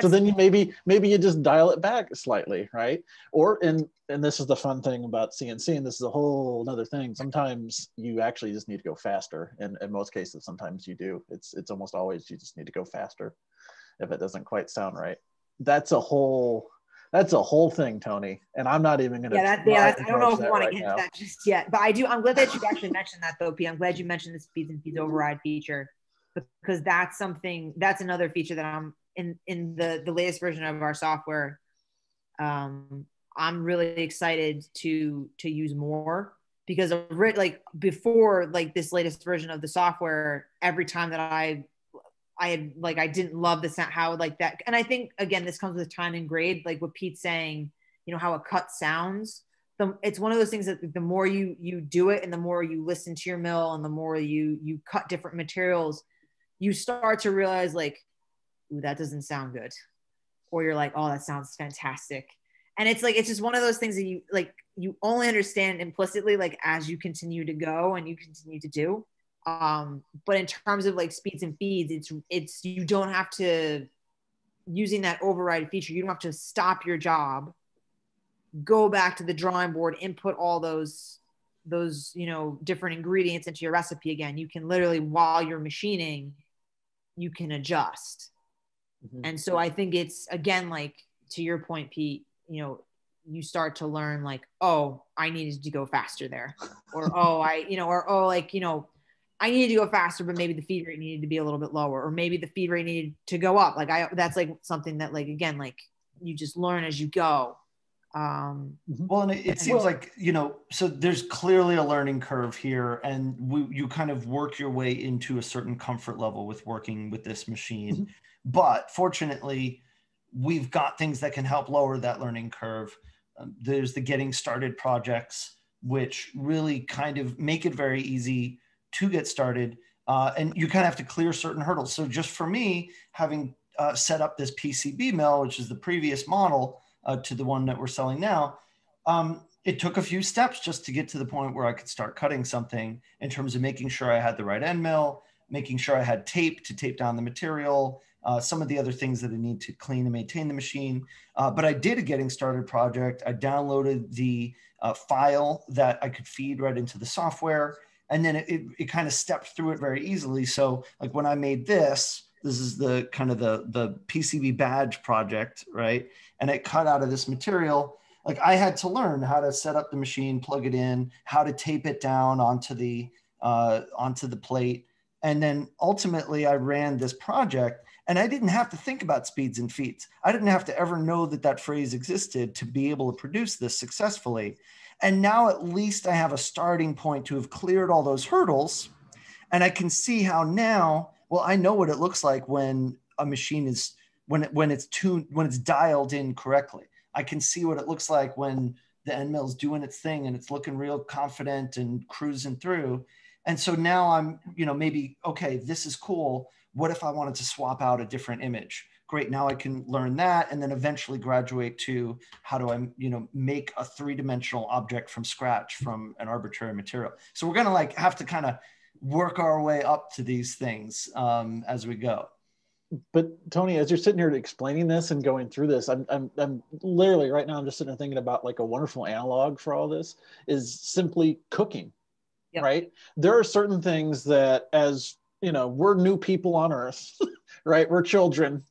So then you maybe, maybe you just dial it back slightly, right? Or, and, and this is the fun thing about C N C, and this is a whole other thing. Sometimes you actually just need to go faster. And in most cases, sometimes you do. It's, it's almost always, you just need to go faster if it doesn't quite sound right. That's a whole, that's a whole thing, Tony. And I'm not even going to. Yeah, that, yeah I don't know if we want right to get into that just yet, but I do, I'm glad that you actually mentioned that though, P. I'm glad you mentioned the speeds and feeds override feature, because that's something, that's another feature that I'm in, in the, the latest version of our software. Um, I'm really excited to, to use more, because like before, like this latest version of the software, every time that I, I had like, I didn't love the sound, how like that. And I think, again, this comes with time and grade, like what Pete's saying, you know, how a cut sounds. The, it's one of those things that the more you, you do it, and the more you listen to your mill, and the more you, you cut different materials, you start to realize like, ooh, that doesn't sound good. Or you're like, oh, that sounds fantastic. And it's like, it's just one of those things that you like, you only understand implicitly, like as you continue to go and you continue to do. Um, but in terms of like speeds and feeds, it's, it's, you don't have to, using that override feature, you don't have to stop your job, go back to the drawing board, input all those, those, you know, different ingredients into your recipe again. You can literally, while you're machining, you can adjust. Mm-hmm. And so I think it's, again, like to your point, Pete, you know, you start to learn like, oh, I needed to go faster there, or, oh, I, you know, or, oh, like, you know, I needed to go faster, but maybe the feed rate needed to be a little bit lower, or maybe the feed rate needed to go up. Like I, that's like something that like, again, like you just learn as you go. Um, well, and it, it seems like, you know, so there's clearly a learning curve here, and we, you kind of work your way into a certain comfort level with working with this machine. Mm-hmm. But fortunately, we've got things that can help lower that learning curve. Um, there's the Getting Started projects, which really kind of make it very easy to get started. Uh, and you kind of have to clear certain hurdles. So just for me, having uh, set up this P C B mill, which is the previous model, Uh, to the one that we're selling now, um, it took a few steps just to get to the point where I could start cutting something, in terms of making sure I had the right end mill, making sure I had tape to tape down the material, uh, some of the other things that I need to clean and maintain the machine. Uh, but I did a Getting Started project. I downloaded the uh, file that I could feed right into the software, and then it, it, it kind of stepped through it very easily. So like when I made this, this is the kind of the, the P C B badge project, right? And it cut out of this material. Like I had to learn how to set up the machine, plug it in, how to tape it down onto the, uh, onto the plate. And then ultimately I ran this project, and I didn't have to think about speeds and feeds. I didn't have to ever know that that phrase existed to be able to produce this successfully. And now at least I have a starting point to have cleared all those hurdles. And I can see how now, well, I know what it looks like when a machine is, when it, when it's tuned, when it's dialed in correctly. I can see what it looks like when the end mill's doing its thing and it's looking real confident and cruising through. And so now I'm, you know, maybe, okay, this is cool. What if I wanted to swap out a different image? Great, now I can learn that, and then eventually graduate to how do I, you know, make a three-dimensional object from scratch from an arbitrary material. So we're gonna like have to kind of work our way up to these things um, as we go. but Tony, as you're sitting here explaining this and going through this, I'm, I'm, I'm literally right now, I'm just sitting there thinking about like a wonderful analog for all this is simply cooking, yep. right? There are certain things that as, you know, we're new people on earth, right? We're children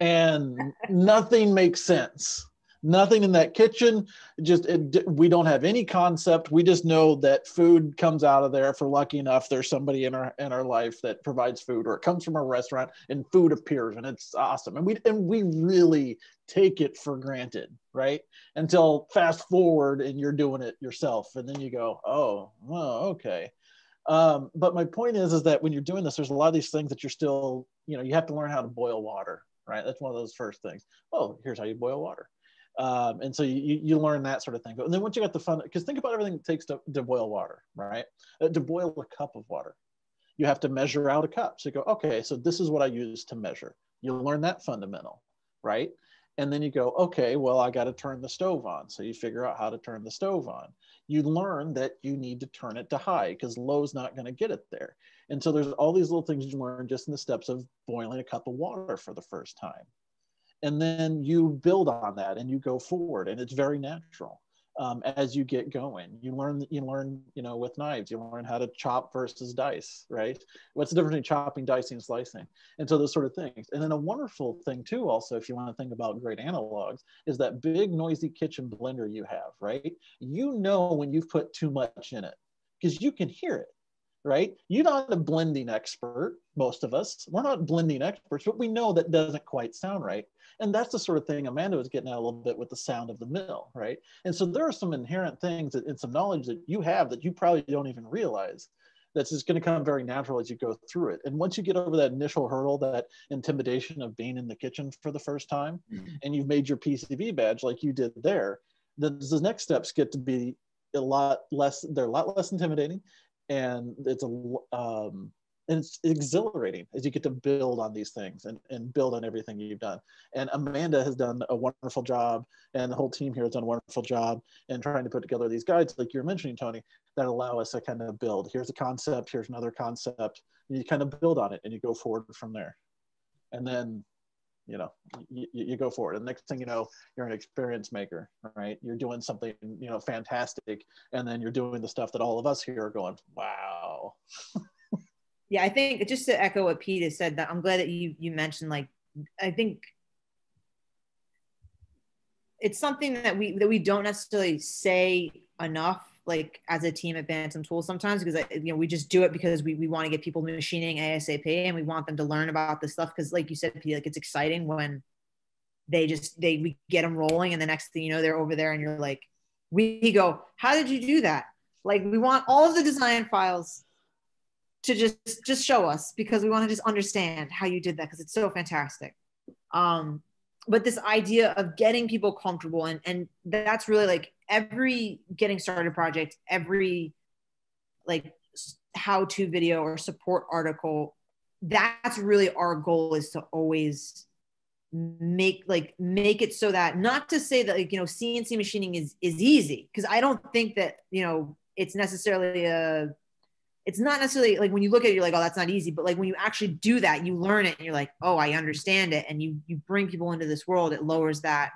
and nothing makes sense. Nothing in that kitchen, just it, we don't have any concept. We just know that food comes out of there. If we're lucky enough, there's somebody in our in our life that provides food, or it comes from a restaurant and food appears and it's awesome. And we and we really take it for granted, right? Until fast forward and you're doing it yourself, and then you go, oh, well, okay. Um, but my point is, is that when you're doing this, there's a lot of these things that you're still, you know, you have to learn how to boil water, right? That's one of those first things. Oh, here's how you boil water. Um, and so you, you learn that sort of thing. But then once you got the fun, because think about everything it takes to, to boil water, right? Uh, to boil a cup of water, you have to measure out a cup. So you go, okay, so this is what I use to measure. You learn that fundamental, right? And then you go, okay, well, I got to turn the stove on. So you figure out how to turn the stove on. You learn that you need to turn it to high because low is not going to get it there. And so there's all these little things you learn just in the steps of boiling a cup of water for the first time. And then you build on that and you go forward, and it's very natural um, as you get going. You learn, you learn, you know, with knives, you learn how to chop versus dice, right? What's the difference between chopping, dicing, and slicing? And so those sort of things. And then a wonderful thing too, also, if you want to think about great analogs, is that big noisy kitchen blender you have, right? You know when you've put too much in it because you can hear it. Right? You're not a blending expert, most of us. We're not blending experts, but we know that doesn't quite sound right. And that's the sort of thing Amanda was getting at a little bit with the sound of the mill, right? And so there are some inherent things that, and some knowledge that you have that you probably don't even realize that's just going to come very natural as you go through it. And once you get over that initial hurdle, that intimidation of being in the kitchen for the first time, mm-hmm. and you've made your P C B badge like you did there, then the next steps get to be a lot less, they're a lot less intimidating. And it's a um, and it's exhilarating as you get to build on these things and, and build on everything you've done. And Amanda has done a wonderful job, and the whole team here has done a wonderful job in trying to put together these guides, like you're mentioning, Tony, that allow us to kind of build. Here's a concept, here's another concept, and you kind of build on it and you go forward from there. And then, you know, you, you go forward. And next thing you know, you're an experience maker, right? You're doing something, you know, fantastic. And then you're doing the stuff that all of us here are going, wow. Yeah, I think just to echo what Pete has said, that I'm glad that you, you mentioned, like, I think it's something that we, that we don't necessarily say enough, like as a team at Bantam Tools sometimes, because you know we just do it because we, we want to get people machining ASAP and we want them to learn about this stuff. Because like you said, Pete, like it's exciting when they just, they we get them rolling and the next thing you know, they're over there and you're like, we go, how did you do that? Like we want all of the design files to just, just show us because we want to just understand how you did that because it's so fantastic. Um, but this idea of getting people comfortable and, and that's really like, every getting started project, every like how-to video or support article, that's really our goal, is to always make like make it so that, not to say that like, you know, C N C machining is is easy, because I don't think that, you know, it's necessarily a, it's not necessarily like when you look at it, you're like, oh, that's not easy. But like when you actually do that, you learn it and you're like, oh, I understand it. And you you bring people into this world, it lowers that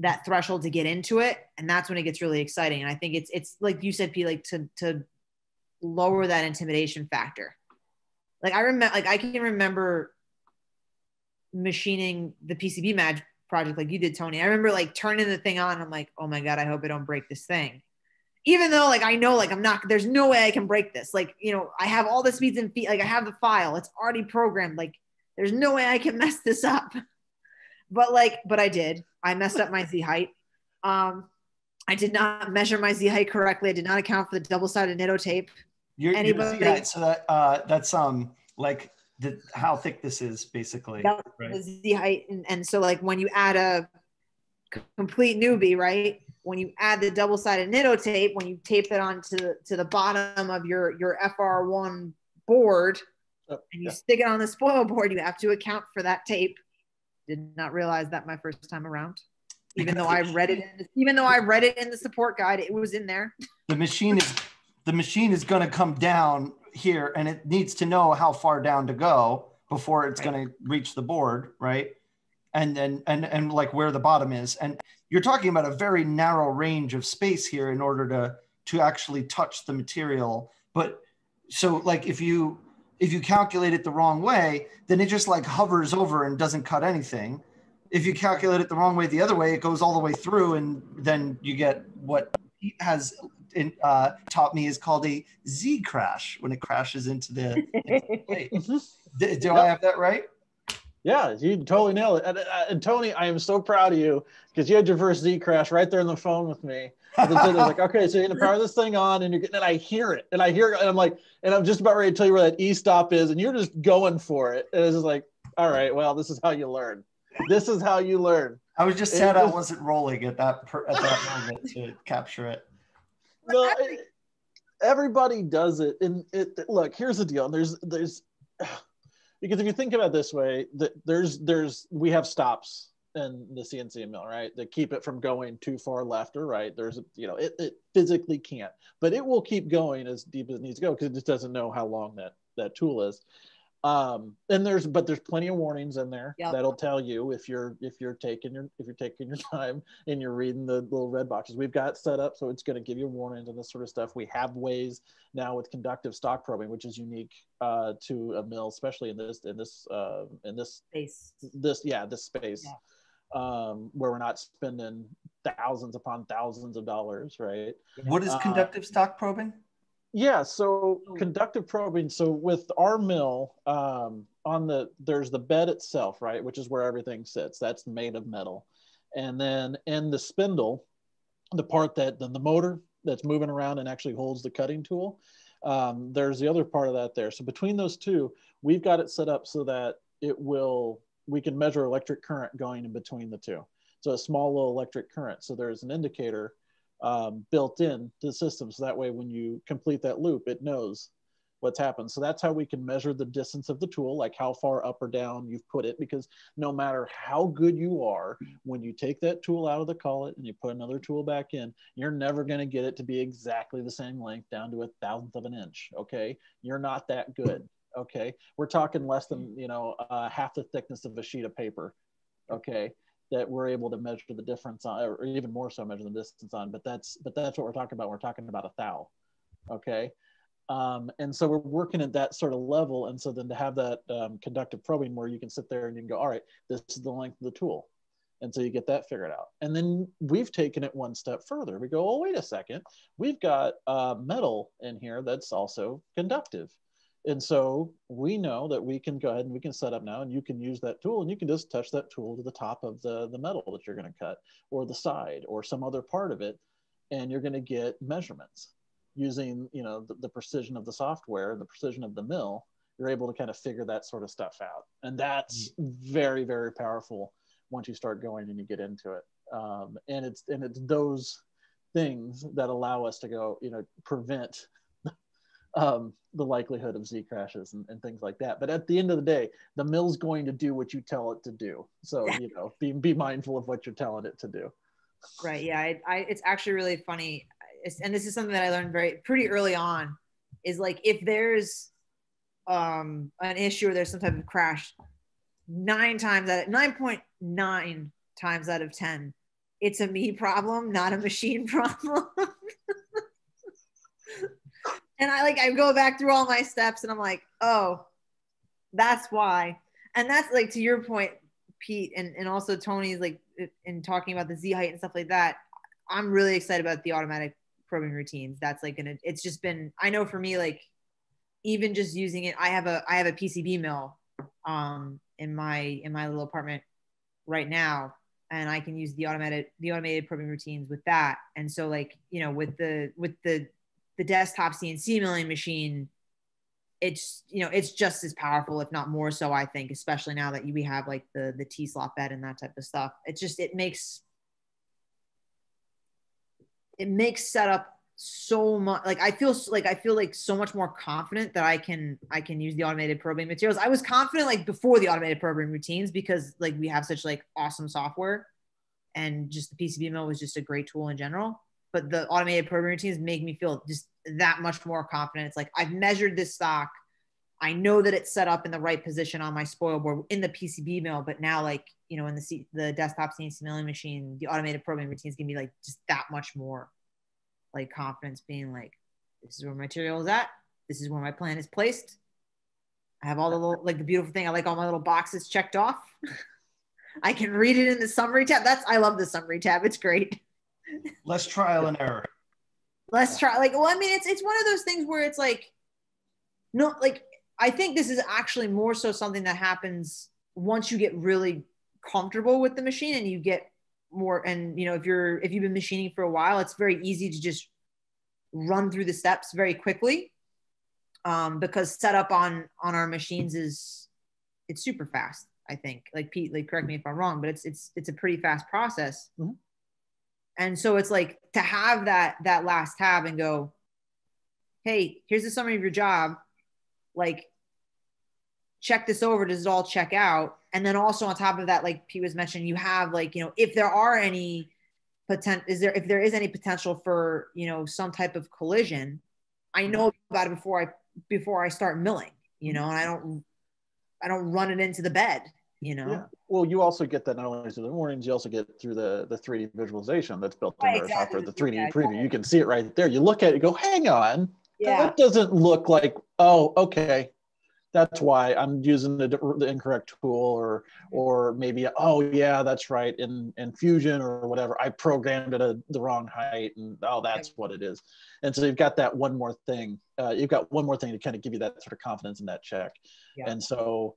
that threshold to get into it. And that's when it gets really exciting. And I think it's, it's like you said, Pete, like to, to lower that intimidation factor. Like I remember, like I can remember machining the P C B match project like you did, Tony. I remember like turning the thing on. I'm like, oh my God, I hope I don't break this thing. Even though like, I know like I'm not, there's no way I can break this. Like, you know, I have all the speeds and feet, like I have the file, it's already programmed. Like there's no way I can mess this up. But like, but I did. I messed up my Z-height. Um, I did not measure my Z-height correctly. I did not account for the double-sided Nitto tape. You're, Anybody you're Z-height, so that, uh, that's um, like the, how thick this is, basically. That was right? Z-height, and, and so like when you add a complete newbie, right? When you add the double-sided Nitto tape, when you tape it onto the, to the bottom of your, your F R one board, oh, and you yeah. stick it on the spoil board, you have to account for that tape. Did not realize that my first time around, even though I read it. In the, even though I read it in the support guide, it was in there. The machine is, the machine is going to come down here, and it needs to know how far down to go, before it's right. going to reach the board, right? And then, and, and, and like where the bottom is. And you're talking about a very narrow range of space here in order to, to actually touch the material. But so like, if you, if you calculate it the wrong way, then it just like hovers over and doesn't cut anything. If you calculate it the wrong way, the other way, it goes all the way through. And then you get what Pete has uh, taught me is called a z-crash when it crashes into the, into the plate. Do, do yep. I have that right? Yeah, you totally nailed it. And, and Tony, I am so proud of you because you had your first z-crash right there on the phone with me. And then Tony's like, okay, so you're gonna power this thing on, and you're getting, and I hear it, and I hear it, and I'm like, and I'm just about ready to tell you where that e-stop is, and you're just going for it. And it's just like, all right, well, this is how you learn. This is how you learn. I was just it sad was... I wasn't rolling at that per, at that moment to capture it. No, it, everybody does it, and it. Look, here's the deal. And there's there's. Because if you think about it this way, the, there's there's we have stops in the C N C mill, right? That keep it from going too far left or right. There's you know it, it physically can't, but it will keep going as deep as it needs to go because it just doesn't know how long that that tool is. Um, and there's but there's plenty of warnings in there yep. that'll tell you if you're if you're taking your if you're taking your time and you're reading the little red boxes we've got set up, so it's going to give you warnings and this sort of stuff. We have ways now with conductive stock probing, which is unique uh, to a mill, especially in this in this uh, in this space. This yeah this space yeah. Um, where we're not spending thousands upon thousands of dollars, right? What is conductive uh, stock probing? Yeah, so conductive probing. So with our mill, um, on the there's the bed itself, right, which is where everything sits. That's made of metal, and then in the spindle, the part that then the motor that's moving around and actually holds the cutting tool. Um, there's the other part of that there. So between those two, we've got it set up so that it will we can measure electric current going in between the two. So a small little electric current. So there's an indicator. Um, built in to the system. So that way, when you complete that loop, it knows what's happened. So that's how we can measure the distance of the tool, like how far up or down you've put it, because no matter how good you are, when you take that tool out of the collet and you put another tool back in, you're never going to get it to be exactly the same length down to a thousandth of an inch. Okay. You're not that good. Okay. We're talking less than, you know, uh, half the thickness of a sheet of paper. Okay. That we're able to measure the difference on, or even more so measure the distance on, but that's but that's what we're talking about. We're talking about a thou, okay? Um, and so we're working at that sort of level. And so then to have that um, conductive probing where you can sit there and you can go, all right, this is the length of the tool. And so you get that figured out. And then we've taken it one step further. We go, oh, wait a second. We've got uh, metal in here that's also conductive. And so we know that we can go ahead and we can set up now and you can use that tool and you can just touch that tool to the top of the, the metal that you're going to cut or the side or some other part of it. And you're going to get measurements using, you know, the, the precision of the software, the precision of the mill. You're able to kind of figure that sort of stuff out. And that's very, very powerful once you start going and you get into it. Um, and it's and it's those things that allow us to go, you know, prevent Um, the likelihood of Z crashes and, and things like that. But at the end of the day, the mill's going to do what you tell it to do. So, you know, be, be mindful of what you're telling it to do. Right, yeah, I, I, it's actually really funny. It's, and this is something that I learned very, pretty early on, is like, if there's um, an issue or there's some type of crash, nine times out of, nine point nine times out of ten, it's a me problem, not a machine problem. And I like, I go back through all my steps and I'm like, oh, that's why. And that's like, to your point, Pete, and, and also Tony's like, in talking about the Z height and stuff like that, I'm really excited about the automatic probing routines. That's like, an, it's just been, I know for me, like even just using it, I have a, I have a P C B mill um, in my, in my little apartment right now. And I can use the automated, the automated probing routines with that. And so like, you know, with the, with the, the desktop C N C milling machine, it's, you know, it's just as powerful, if not more so, I think, especially now that we have like the, the T-slot bed and that type of stuff. It just, it makes, it makes setup so much, like I feel like, I feel like so much more confident that I can, I can use the automated probing materials. I was confident like before the automated probing routines, because like we have such like awesome software and just the P C B mill was just a great tool in general. But the automated probing routines make me feel just that much more confident. It's like, I've measured this stock. I know that it's set up in the right position on my spoil board in the P C B mill, but now, like, you know, in the C the desktop C N C milling machine, the automated probing routine is going to be like just that much more like confidence, being like, this is where my material is at. This is where my plan is placed. I have all the little, like the beautiful thing. I like all my little boxes checked off. I can read it in the summary tab. That's, I love the summary tab. It's great. Less trial and error. Let's try, like, well, I mean, it's, it's one of those things where it's like, no, like, I think this is actually more so something that happens once you get really comfortable with the machine and you get more, and, you know, if you're, if you've been machining for a while, it's very easy to just run through the steps very quickly. Um, because setup on, on our machines is, it's super fast, I think. Like Pete, like, correct me if I'm wrong, but it's, it's, it's a pretty fast process. Mm-hmm. And so it's like to have that, that last tab and go, hey, here's the summary of your job. Like, check this over. Does it all check out? And then also on top of that, like Pete was mentioning, you have like, you know, if there are any potential, is there, if there is any potential for, you know, some type of collision, I know about it before I, before I start milling, you know, and I don't, I don't run it into the bed. You know, yeah. Well, you also get that not only through the warnings, you also get through the the three D visualization that's built into our software, the three D preview. You can see it right there. You look at it, you go, hang on, yeah. That doesn't look like, oh, okay, that's why I'm using the, the incorrect tool, or or maybe, oh yeah, that's right, in in Fusion or whatever, I programmed it a, the wrong height, and oh, that's right. What it is. And so you've got that one more thing. Uh, you've got one more thing to kind of give you that sort of confidence in that check, yeah. And so.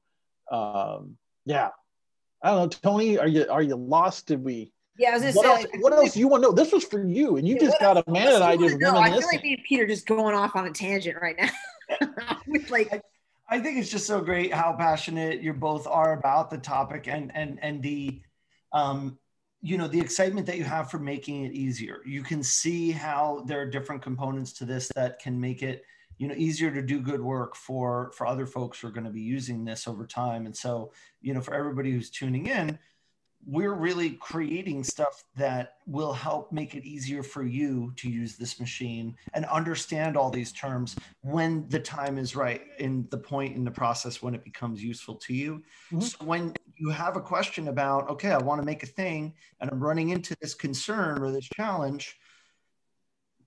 Um, Yeah, I don't know, Tony. Are you are you lost? Did we? Yeah, I was gonna what say. Else, like, what else do you want to know? This was for you, and you yeah, just got Amanda and I just. No, I feel like me and Peter just going off on a tangent right now. like, I, I think it's just so great how passionate you both are about the topic, and and and the, um, you know, the excitement that you have for making it easier. You can see how there are different components to this that can make it, you know, easier to do good work for, for other folks who are going to be using this over time. And so, you know, for everybody who's tuning in, we're really creating stuff that will help make it easier for you to use this machine and understand all these terms when the time is right in the point in the process when it becomes useful to you. Mm-hmm. So when you have a question about, okay, I want to make a thing and I'm running into this concern or this challenge,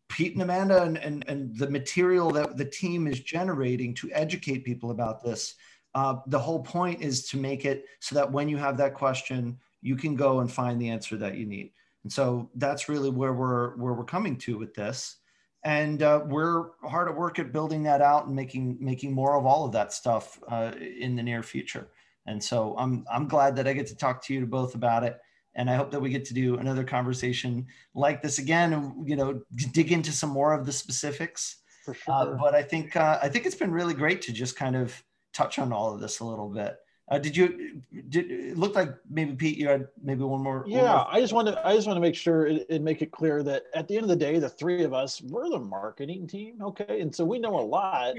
Pete and Amanda and, and, and the material that the team is generating to educate people about this. Uh, the whole point is to make it so that when you have that question, you can go and find the answer that you need. And so that's really where we're, where we're coming to with this. And uh, we're hard at work at building that out and making, making more of all of that stuff uh, in the near future. And so I'm, I'm glad that I get to talk to you both about it. And I hope that we get to do another conversation like this again, and, you know, dig into some more of the specifics. For sure. Uh, but I think uh, I think it's been really great to just kind of touch on all of this a little bit. Uh, did you? Did it look like maybe Pete? You had maybe one more. Yeah, one more I just want to I just want to make sure and make it clear that at the end of the day, the three of us, we're the marketing team, okay? And so we know a lot.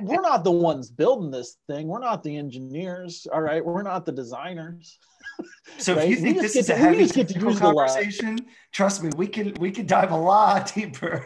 We're not the ones building this thing. We're not the engineers, all right? We're not the designers. So right? If you think this is a heavy technical conversation, trust me, we can we can dive a lot deeper.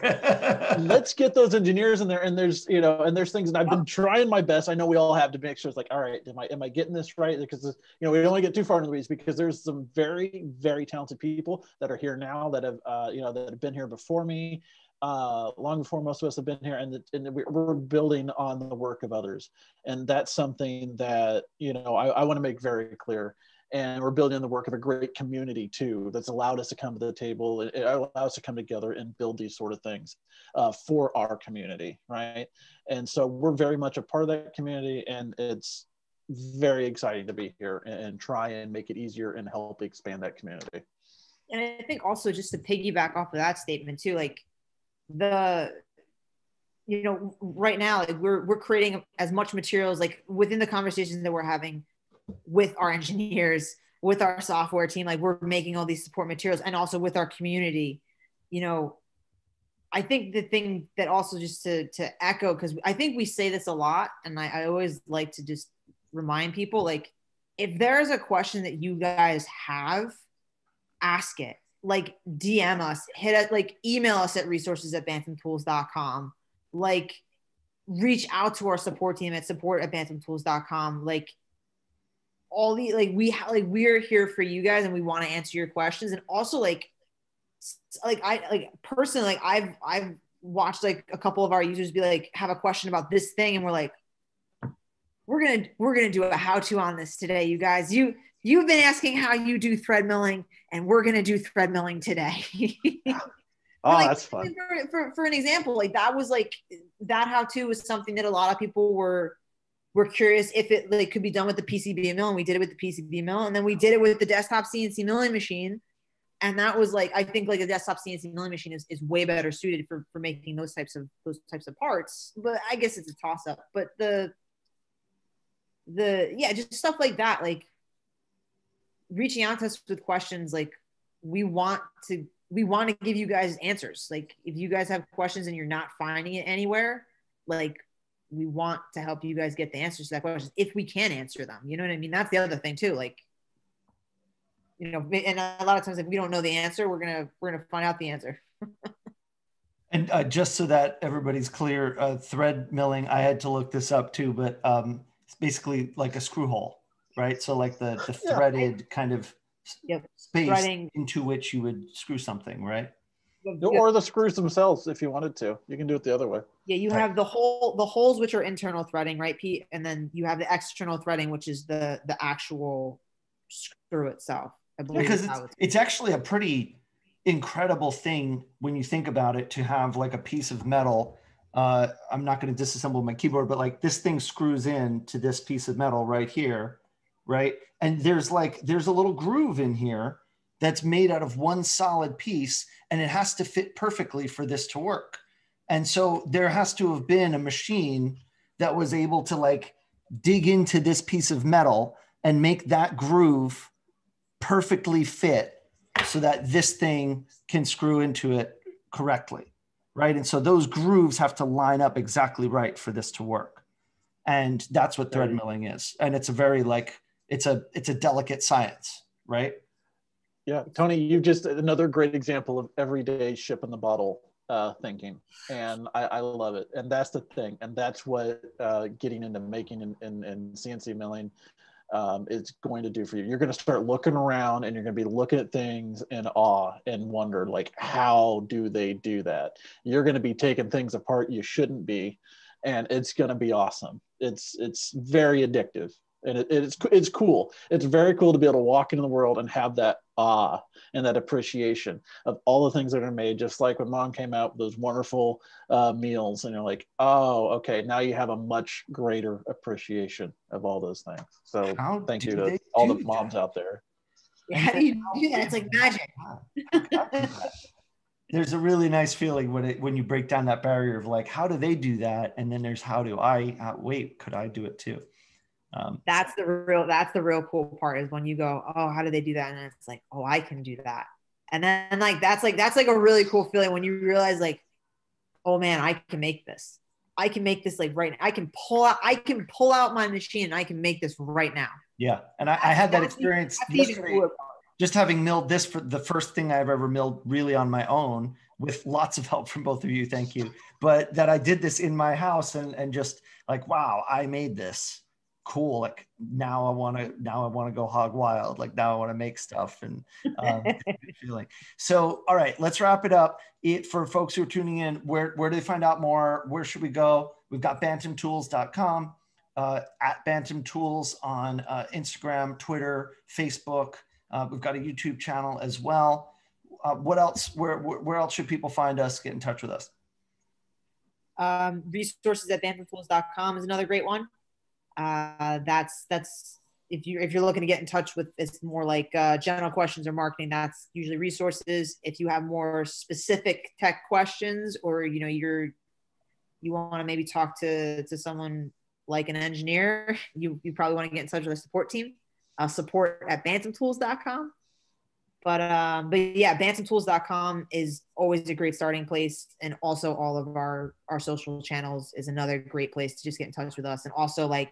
Let's get those engineers in there, and there's you know, and there's things, and I've been trying my best. I know we all have to make sure it's like, all right, am I am I getting this right? Because you know, we don't want to get too far into the weeds, because there's some very very talented people that are here now that have uh, you know that have been here before me, uh, long before most of us have been here, and the, and we're building on the work of others, and that's something that you know I, I want to make very clear. And we're building the work of a great community too, that's allowed us to come to the table. It allows us to come together and build these sort of things uh, for our community, right? And so we're very much a part of that community, and it's very exciting to be here and, and try and make it easier and help expand that community. And I think also just to piggyback off of that statement too, like the, you know, right now like we're, we're creating as much materials like within the conversations that we're having with our engineers, with our software team, like we're making all these support materials, and also with our community. You know, I think the thing that also just to, to echo, because I think we say this a lot, and I, I always like to just remind people, like, if there is a question that you guys have, ask it, like D M us, hit us, like email us at resources at bantam tools dot com. Like, reach out to our support team at support at bantam tools dot com. Like all the, like we, like we're here for you guys and we want to answer your questions. And also like, like I, like personally, like I've, I've watched like a couple of our users be like, have a question about this thing. And we're like, we're going to, we're going to do a how-to on this today. You guys, you, you've been asking how you do thread milling and we're going to do thread milling today. Oh, like, that's fun. For, for, for an example, like that was like, that how-to was something that a lot of people were, were curious if it like could be done with the P C B mill, and we did it with the P C B mill. And then we did it with the desktop C N C milling machine. And that was like, I think like a desktop C N C milling machine is, is way better suited for, for making those types of, those types of parts. But I guess it's a toss up, but the, the, yeah, just stuff like that. Like reaching out to us with questions. Like we want to, we want to give you guys answers. Like if you guys have questions and you're not finding it anywhere, like we want to help you guys get the answers to that question if we can answer them. You know what I mean? That's the other thing too. Like, you know, and a lot of times if we don't know the answer, we're gonna we're gonna find out the answer. And uh, just so that everybody's clear, uh, thread milling, I had to look this up too, but um, it's basically like a screw hole, right? So like the, the threaded yeah. kind of yep. space threading. Into which you would screw something, right? Or the screws themselves, if you wanted to, you can do it the other way. Yeah, you have the hole, the holes, which are internal threading, right, Pete? And then you have the external threading, which is the the actual screw itself. I believe because yeah, it's, it's actually a pretty incredible thing when you think about it to have like a piece of metal. Uh, I'm not going to disassemble my keyboard, but like this thing screws in to this piece of metal right here, right? And there's like there's a little groove in here that's made out of one solid piece, and it has to fit perfectly for this to work. And so there has to have been a machine that was able to like dig into this piece of metal and make that groove perfectly fit so that this thing can screw into it correctly, right? And so those grooves have to line up exactly right for this to work. And that's what thread milling is. And it's a very like, it's a, it's a delicate science, right? Yeah, Tony, you just another great example of everyday ship in the bottle uh, thinking, and I, I love it. And that's the thing, and that's what uh, getting into making and, and, and C N C milling um, is going to do for you. You're going to start looking around, and you're going to be looking at things in awe and wonder, like, how do they do that? You're going to be taking things apart you shouldn't be, and it's going to be awesome. It's it's very addictive. And it, it's, it's cool. It's very cool to be able to walk into the world and have that awe and that appreciation of all the things that are made. Just like when Mom came out with those wonderful uh, meals, and you're like, oh, okay, now you have a much greater appreciation of all those things. So How thank you to all the moms that? out there. Yeah, how do you do that? It's like magic. There's a really nice feeling when it when you break down that barrier of like, how do they do that? And then there's how do I, uh, wait, could I do it too? Um, that's the real, that's the real cool part is when you go, oh, how do they do that? And it's like, oh, I can do that. And then like, that's like, that's like a really cool feeling when you realize like, oh man, I can make this. I can make this like right now. I can pull out, I can pull out my machine and I can make this right now. Yeah. And I, I had that experience yesterday, just having milled this for the first thing I've ever milled really on my own with lots of help from both of you. Thank you. But that I did this in my house and, and just like, wow, I made this. Cool. Like now I want to, now I want to go hog wild. Like now I want to make stuff and um, feeling. So, all right, let's wrap it up. It for folks who are tuning in, where, where do they find out more? Where should we go? We've got bantam tools dot com, uh, at Bantam Tools on uh, Instagram, Twitter, Facebook. Uh, we've got a YouTube channel as well. Uh, what else, where, where else should people find us? Get in touch with us. Um, resources at bantam tools dot com is another great one. Uh, that's, that's, if you're, if you're looking to get in touch with, it's more like, uh, general questions or marketing, that's usually resources. If you have more specific tech questions or, you know, you're, you want to maybe talk to, to someone like an engineer, you, you probably want to get in touch with our support team, uh, support at bantam tools dot com. But, um, but yeah, bantam tools dot com is always a great starting place. And also all of our, our social channels is another great place to just get in touch with us. And also like,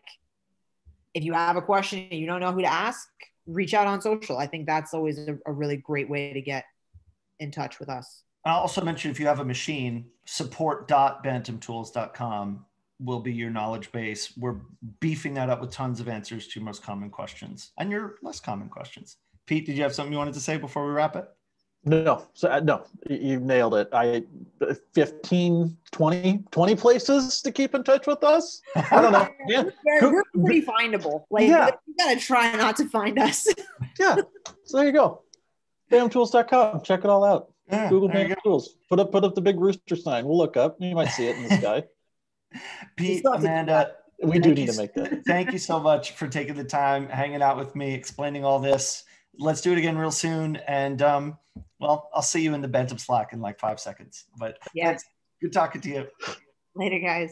if you have a question and you don't know who to ask, reach out on social. I think that's always a, a really great way to get in touch with us. I'll also mention if you have a machine, support dot bantam tools dot com will be your knowledge base. We're beefing that up with tons of answers to your most common questions and your less common questions. Pete, did you have something you wanted to say before we wrap it? No, so, no, you nailed it. I fifteen, twenty, twenty places to keep in touch with us. I don't know. Yeah. We're, we're pretty findable. Like, yeah. You gotta try not to find us. Yeah, so there you go. Bantam tools dot com, check it all out. Yeah, Google Bantam Tools. Put up, put up the big rooster sign. We'll look up. You might see it in the sky. Pete, Amanda, we do need to make that. Thank you so much for taking the time, hanging out with me, explaining all this. Let's do it again real soon. And um, well, I'll see you in the Bantam Slack in like five seconds. But yeah, good talking to you. Later, guys.